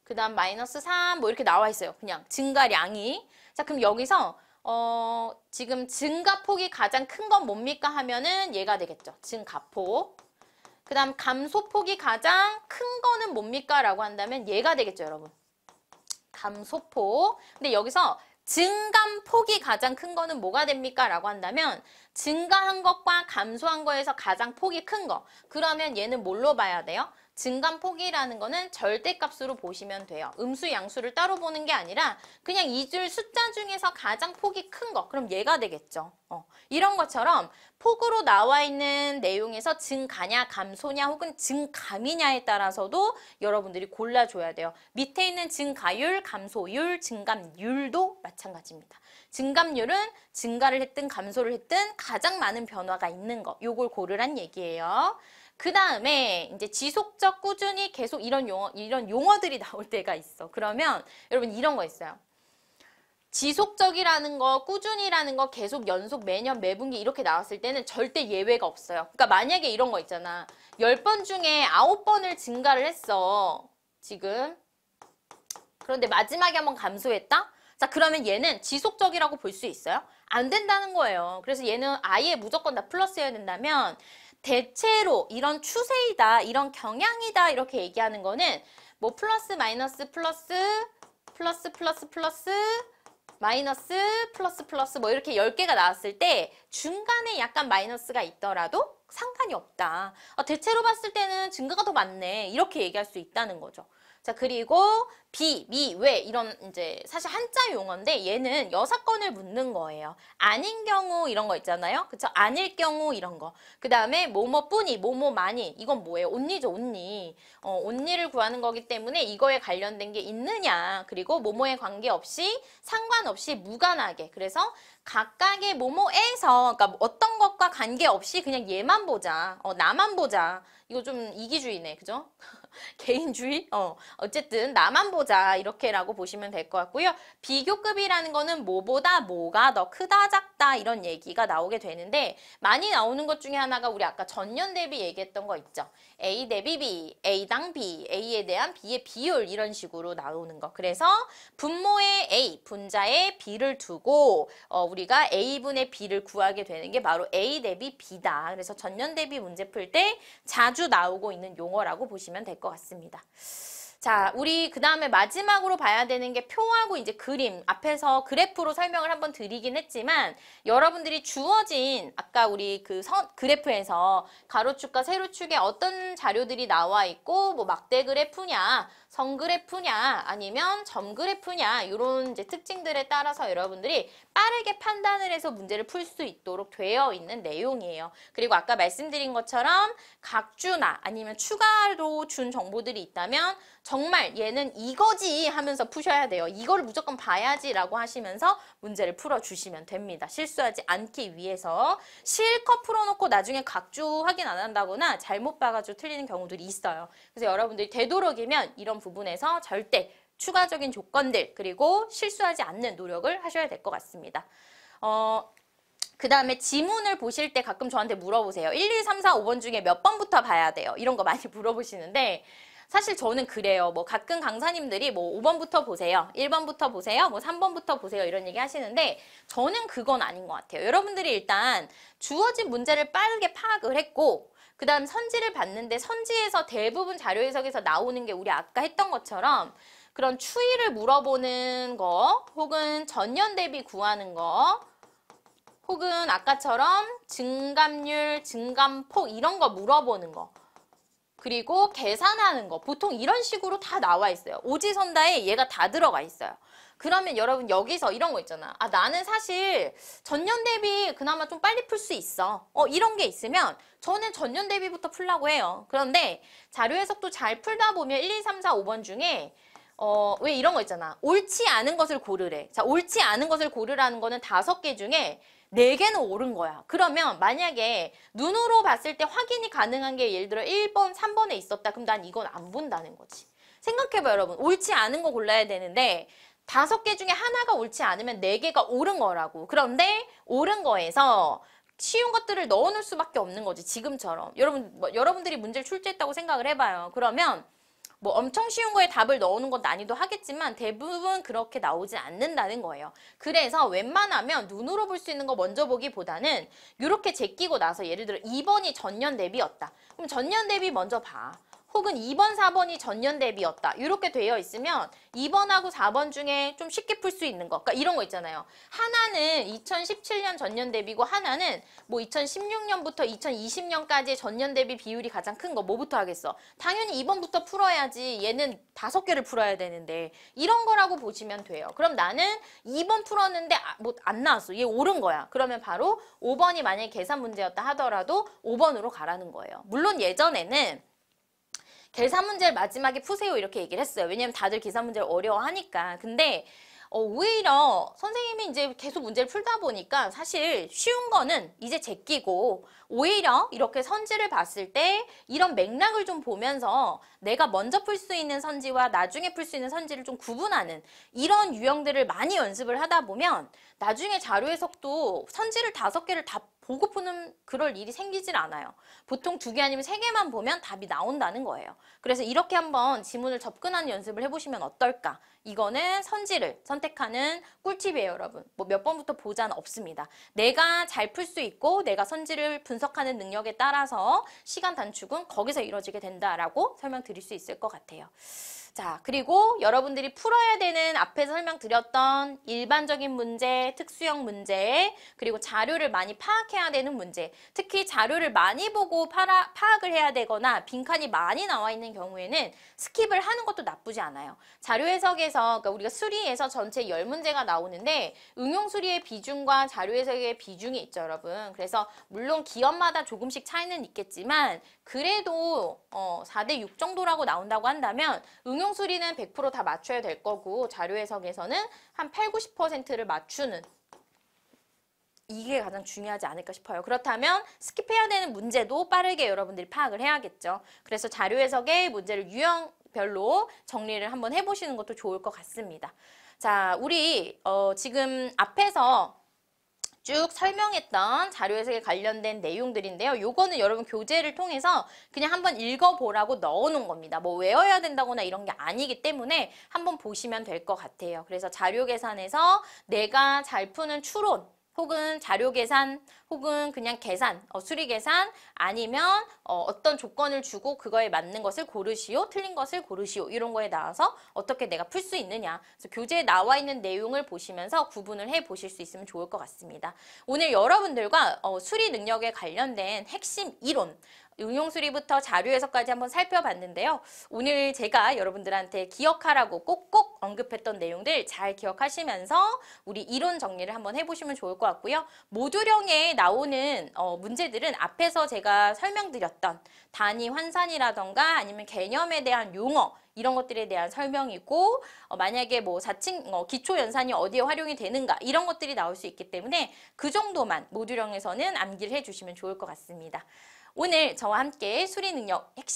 그 다음 마이너스 3 뭐 이렇게 나와 있어요. 그냥 증가량이. 자, 그럼 여기서 지금 증가폭이 가장 큰 건 뭡니까 하면은 얘가 되겠죠. 증가폭. 그 다음 감소폭이 가장 큰 거는 뭡니까 라고 한다면 얘가 되겠죠, 여러분. 감소폭. 근데 여기서 증감폭이 가장 큰 거는 뭐가 됩니까? 라고 한다면 증가한 것과 감소한 거에서 가장 폭이 큰 거. 그러면 얘는 뭘로 봐야 돼요? 증감폭이라는 거는 절대값으로 보시면 돼요. 음수, 양수를 따로 보는 게 아니라 그냥 이 줄 숫자 중에서 가장 폭이 큰 거. 그럼 얘가 되겠죠. 이런 것처럼 폭으로 나와 있는 내용에서 증가냐, 감소냐 혹은 증감이냐에 따라서도 여러분들이 골라줘야 돼요. 밑에 있는 증가율, 감소율, 증감율도 마찬가지입니다. 증감률은 증가를 했든 감소를 했든 가장 많은 변화가 있는 거. 요걸 고르란 얘기예요. 그 다음에 이제 지속적, 꾸준히, 계속 이런 용어들이 나올 때가 있어. 그러면 여러분 이런 거 있어요. 지속적이라는 거, 꾸준히라는 거, 계속, 연속, 매년, 매분기 이렇게 나왔을 때는 절대 예외가 없어요. 그러니까 만약에 이런 거 있잖아. 10번 중에 9번을 증가를 했어. 지금. 그런데 마지막에 한번 감소했다? 자, 그러면 얘는 지속적이라고 볼 수 있어요? 안 된다는 거예요. 그래서 얘는 아예 무조건 다 플러스해야 된다면, 대체로 이런 추세이다, 이런 경향이다 이렇게 얘기하는 거는 뭐 플러스 마이너스 플러스 마이너스 플러스 뭐 이렇게 10개가 나왔을 때 중간에 약간 마이너스가 있더라도 상관이 없다. 대체로 봤을 때는 증가가 더 많네 이렇게 얘기할 수 있다는 거죠. 자, 그리고 비, 미, 왜 이런 이제 사실 한자 용어인데 얘는 여사건을 묻는 거예요. 아닌 경우 이런 거 있잖아요. 그쵸? 아닐 경우 이런 거. 그 다음에 뭐뭐뿐이, 뭐뭐만이 이건 뭐예요? 온니죠, 온니. 온니를 구하는 거기 때문에 이거에 관련된 게 있느냐. 그리고 뭐뭐에 관계없이, 상관없이, 무관하게. 그래서 각각의 뭐뭐에서, 그러니까 어떤 것과 관계없이 그냥 얘만 보자. 나만 보자. 이거 좀 이기주의네, 그죠? 개인주의? 어쨌든 나만 보자 이렇게라고 보시면 될 것 같고요. 비교급이라는 거는 뭐보다 뭐가 더 크다 작다 이런 얘기가 나오게 되는데, 많이 나오는 것 중에 하나가 우리 아까 전년 대비 얘기했던 거 있죠. A 대비 B, A당 B, A에 대한 B의 비율 이런 식으로 나오는 거. 그래서 분모의 A, 분자의 B를 두고 우리가 A분의 B를 구하게 되는 게 바로 A 대비 B다. 그래서 전년 대비 문제 풀 때 자주 나오고 있는 용어라고 보시면 될 것 같습니다. 자, 우리 그 다음에 마지막으로 봐야 되는 게 표하고 이제 그림, 앞에서 그래프로 설명을 한번 드리긴 했지만, 여러분들이 주어진 아까 우리 그 그래프에서 가로축과 세로축에 어떤 자료들이 나와 있고, 뭐 막대 그래프냐, 선 그래프냐, 아니면 점 그래프냐, 이런 이제 특징들에 따라서 여러분들이 빠르게 판단을 해서 문제를 풀 수 있도록 되어 있는 내용이에요. 그리고 아까 말씀드린 것처럼 각 주나 아니면 추가로 준 정보들이 있다면 정말 얘는 이거지 하면서 푸셔야 돼요. 이거를 무조건 봐야지 라고 하시면서 문제를 풀어주시면 됩니다. 실수하지 않기 위해서. 실컷 풀어놓고 나중에 각주 확인 안 한다거나 잘못 봐가지고 틀리는 경우들이 있어요. 그래서 여러분들이 되도록이면 이런 부분에서 절대 추가적인 조건들, 그리고 실수하지 않는 노력을 하셔야 될 것 같습니다. 그 다음에 지문을 보실 때 가끔 저한테 물어보세요. 1, 2, 3, 4, 5번 중에 몇 번부터 봐야 돼요? 이런 거 많이 물어보시는데, 사실 저는 그래요. 뭐 가끔 강사님들이 뭐 5번부터 보세요, 1번부터 보세요, 뭐 3번부터 보세요 이런 얘기 하시는데, 저는 그건 아닌 것 같아요. 여러분들이 일단 주어진 문제를 빠르게 파악을 했고, 그 다음 선지를 봤는데, 선지에서 대부분 자료 해석에서 나오는 게 우리 아까 했던 것처럼 그런 추이를 물어보는 거, 혹은 전년 대비 구하는 거, 혹은 아까처럼 증감률, 증감폭 이런 거 물어보는 거, 그리고 계산하는 거, 보통 이런 식으로 다 나와 있어요. 오지선다에 얘가 다 들어가 있어요. 그러면 여러분 여기서 이런 거 있잖아. 아, 나는 사실 전년 대비 그나마 좀 빨리 풀 수 있어. 이런 게 있으면 저는 전년 대비부터 풀려고 해요. 그런데 자료 해석도 잘 풀다 보면 1, 2, 3, 4, 5번 중에 왜 이런 거 있잖아. 옳지 않은 것을 고르래. 자, 옳지 않은 것을 고르라는 거는 5개 중에 4개는 옳은 거야. 그러면 만약에 눈으로 봤을 때 확인이 가능한 게 예를 들어 1번, 3번에 있었다. 그럼 난 이건 안 본다는 거지. 생각해봐 여러분. 옳지 않은 거 골라야 되는데 5개 중에 하나가 옳지 않으면 4개가 옳은 거라고. 그런데 옳은 거에서 쉬운 것들을 넣어놓을 수밖에 없는 거지. 지금처럼. 여러분들이 문제를 출제했다고 생각을 해봐요. 그러면 뭐 엄청 쉬운 거에 답을 넣어놓은 건 난이도 하겠지만 대부분 그렇게 나오지 않는다는 거예요. 그래서 웬만하면 눈으로 볼 수 있는 거 먼저 보기보다는 이렇게 제끼고 나서, 예를 들어 2번이 전년 대비였다. 그럼 전년 대비 먼저 봐. 혹은 2번, 4번이 전년 대비였다. 이렇게 되어 있으면 2번하고 4번 중에 좀 쉽게 풀 수 있는 거. 그러니까 이런 거 있잖아요. 하나는 2017년 전년 대비고, 하나는 뭐 2016년부터 2020년까지의 전년 대비 비율이 가장 큰 거. 뭐부터 하겠어? 당연히 2번부터 풀어야지. 얘는 5개를 풀어야 되는데. 이런 거라고 보시면 돼요. 그럼 나는 2번 풀었는데 뭐 안 나왔어. 얘 옳은 거야. 그러면 바로 5번이 만약에 계산 문제였다 하더라도 5번으로 가라는 거예요. 물론 예전에는 계산 문제를 마지막에 푸세요 이렇게 얘기를 했어요. 왜냐면 다들 계산 문제를 어려워하니까. 근데 오히려 선생님이 이제 계속 문제를 풀다 보니까 사실 쉬운 거는 이제 제끼고, 오히려 이렇게 선지를 봤을 때 이런 맥락을 좀 보면서 내가 먼저 풀 수 있는 선지와 나중에 풀 수 있는 선지를 좀 구분하는 이런 유형들을 많이 연습을 하다 보면 나중에 자료 해석도 선지를 5개를 다 보고 푸는 그럴 일이 생기질 않아요. 보통 2개 아니면 3개만 보면 답이 나온다는 거예요. 그래서 이렇게 한번 지문을 접근하는 연습을 해보시면 어떨까. 이거는 선지를 선택하는 꿀팁이에요, 여러분. 뭐 몇 번부터 보자는 없습니다. 내가 잘 풀 수 있고 내가 선지를 분석하는 능력에 따라서 시간 단축은 거기서 이루어지게 된다라고 설명드릴 수 있을 것 같아요. 자, 그리고 여러분들이 풀어야 되는 앞에서 설명드렸던 일반적인 문제, 특수형 문제, 그리고 자료를 많이 파악해야 되는 문제, 특히 자료를 많이 보고 파악을 해야 되거나 빈칸이 많이 나와 있는 경우에는 스킵을 하는 것도 나쁘지 않아요. 자료 해석에서, 그러니까 우리가 수리에서 전체 10문제가 나오는데 응용 수리의 비중과 자료 해석의 비중이 있죠, 여러분. 그래서 물론 기업마다 조금씩 차이는 있겠지만 그래도 4대 6 정도라고 나온다고 한다면 응용 수리는 100% 다 맞춰야 될 거고, 자료 해석에서는 한 80, 90%를 맞추는 이게 가장 중요하지 않을까 싶어요. 그렇다면 스킵해야 되는 문제도 빠르게 여러분들이 파악을 해야겠죠. 그래서 자료 해석의 문제를 유형별로 정리를 한번 해보시는 것도 좋을 것 같습니다. 자, 우리 지금 앞에서 쭉 설명했던 자료 해석에 관련된 내용들인데요. 요거는 여러분 교재를 통해서 그냥 한번 읽어보라고 넣어놓은 겁니다. 뭐 외워야 된다거나 이런 게 아니기 때문에 한번 보시면 될 것 같아요. 그래서 자료 계산에서 내가 잘 푸는 추론, 혹은 자료 계산, 혹은 그냥 계산, 수리 계산, 아니면 어떤 조건을 주고 그거에 맞는 것을 고르시오, 틀린 것을 고르시오, 이런 거에 나와서 어떻게 내가 풀 수 있느냐, 그래서 교재에 나와 있는 내용을 보시면서 구분을 해보실 수 있으면 좋을 것 같습니다. 오늘 여러분들과 수리 능력에 관련된 핵심 이론, 응용수리부터 자료에서까지 한번 살펴봤는데요. 오늘 제가 여러분들한테 기억하라고 꼭꼭 언급했던 내용들 잘 기억하시면서 우리 이론 정리를 한번 해보시면 좋을 것 같고요. 모듈형에 나오는 문제들은 앞에서 제가 설명드렸던 단위 환산이라던가 아니면 개념에 대한 용어, 이런 것들에 대한 설명이고, 만약에 뭐 기초 연산이 어디에 활용이 되는가, 이런 것들이 나올 수 있기 때문에 그 정도만 모듈형에서는 암기를 해주시면 좋을 것 같습니다. 오늘 저와 함께 수리 능력 핵심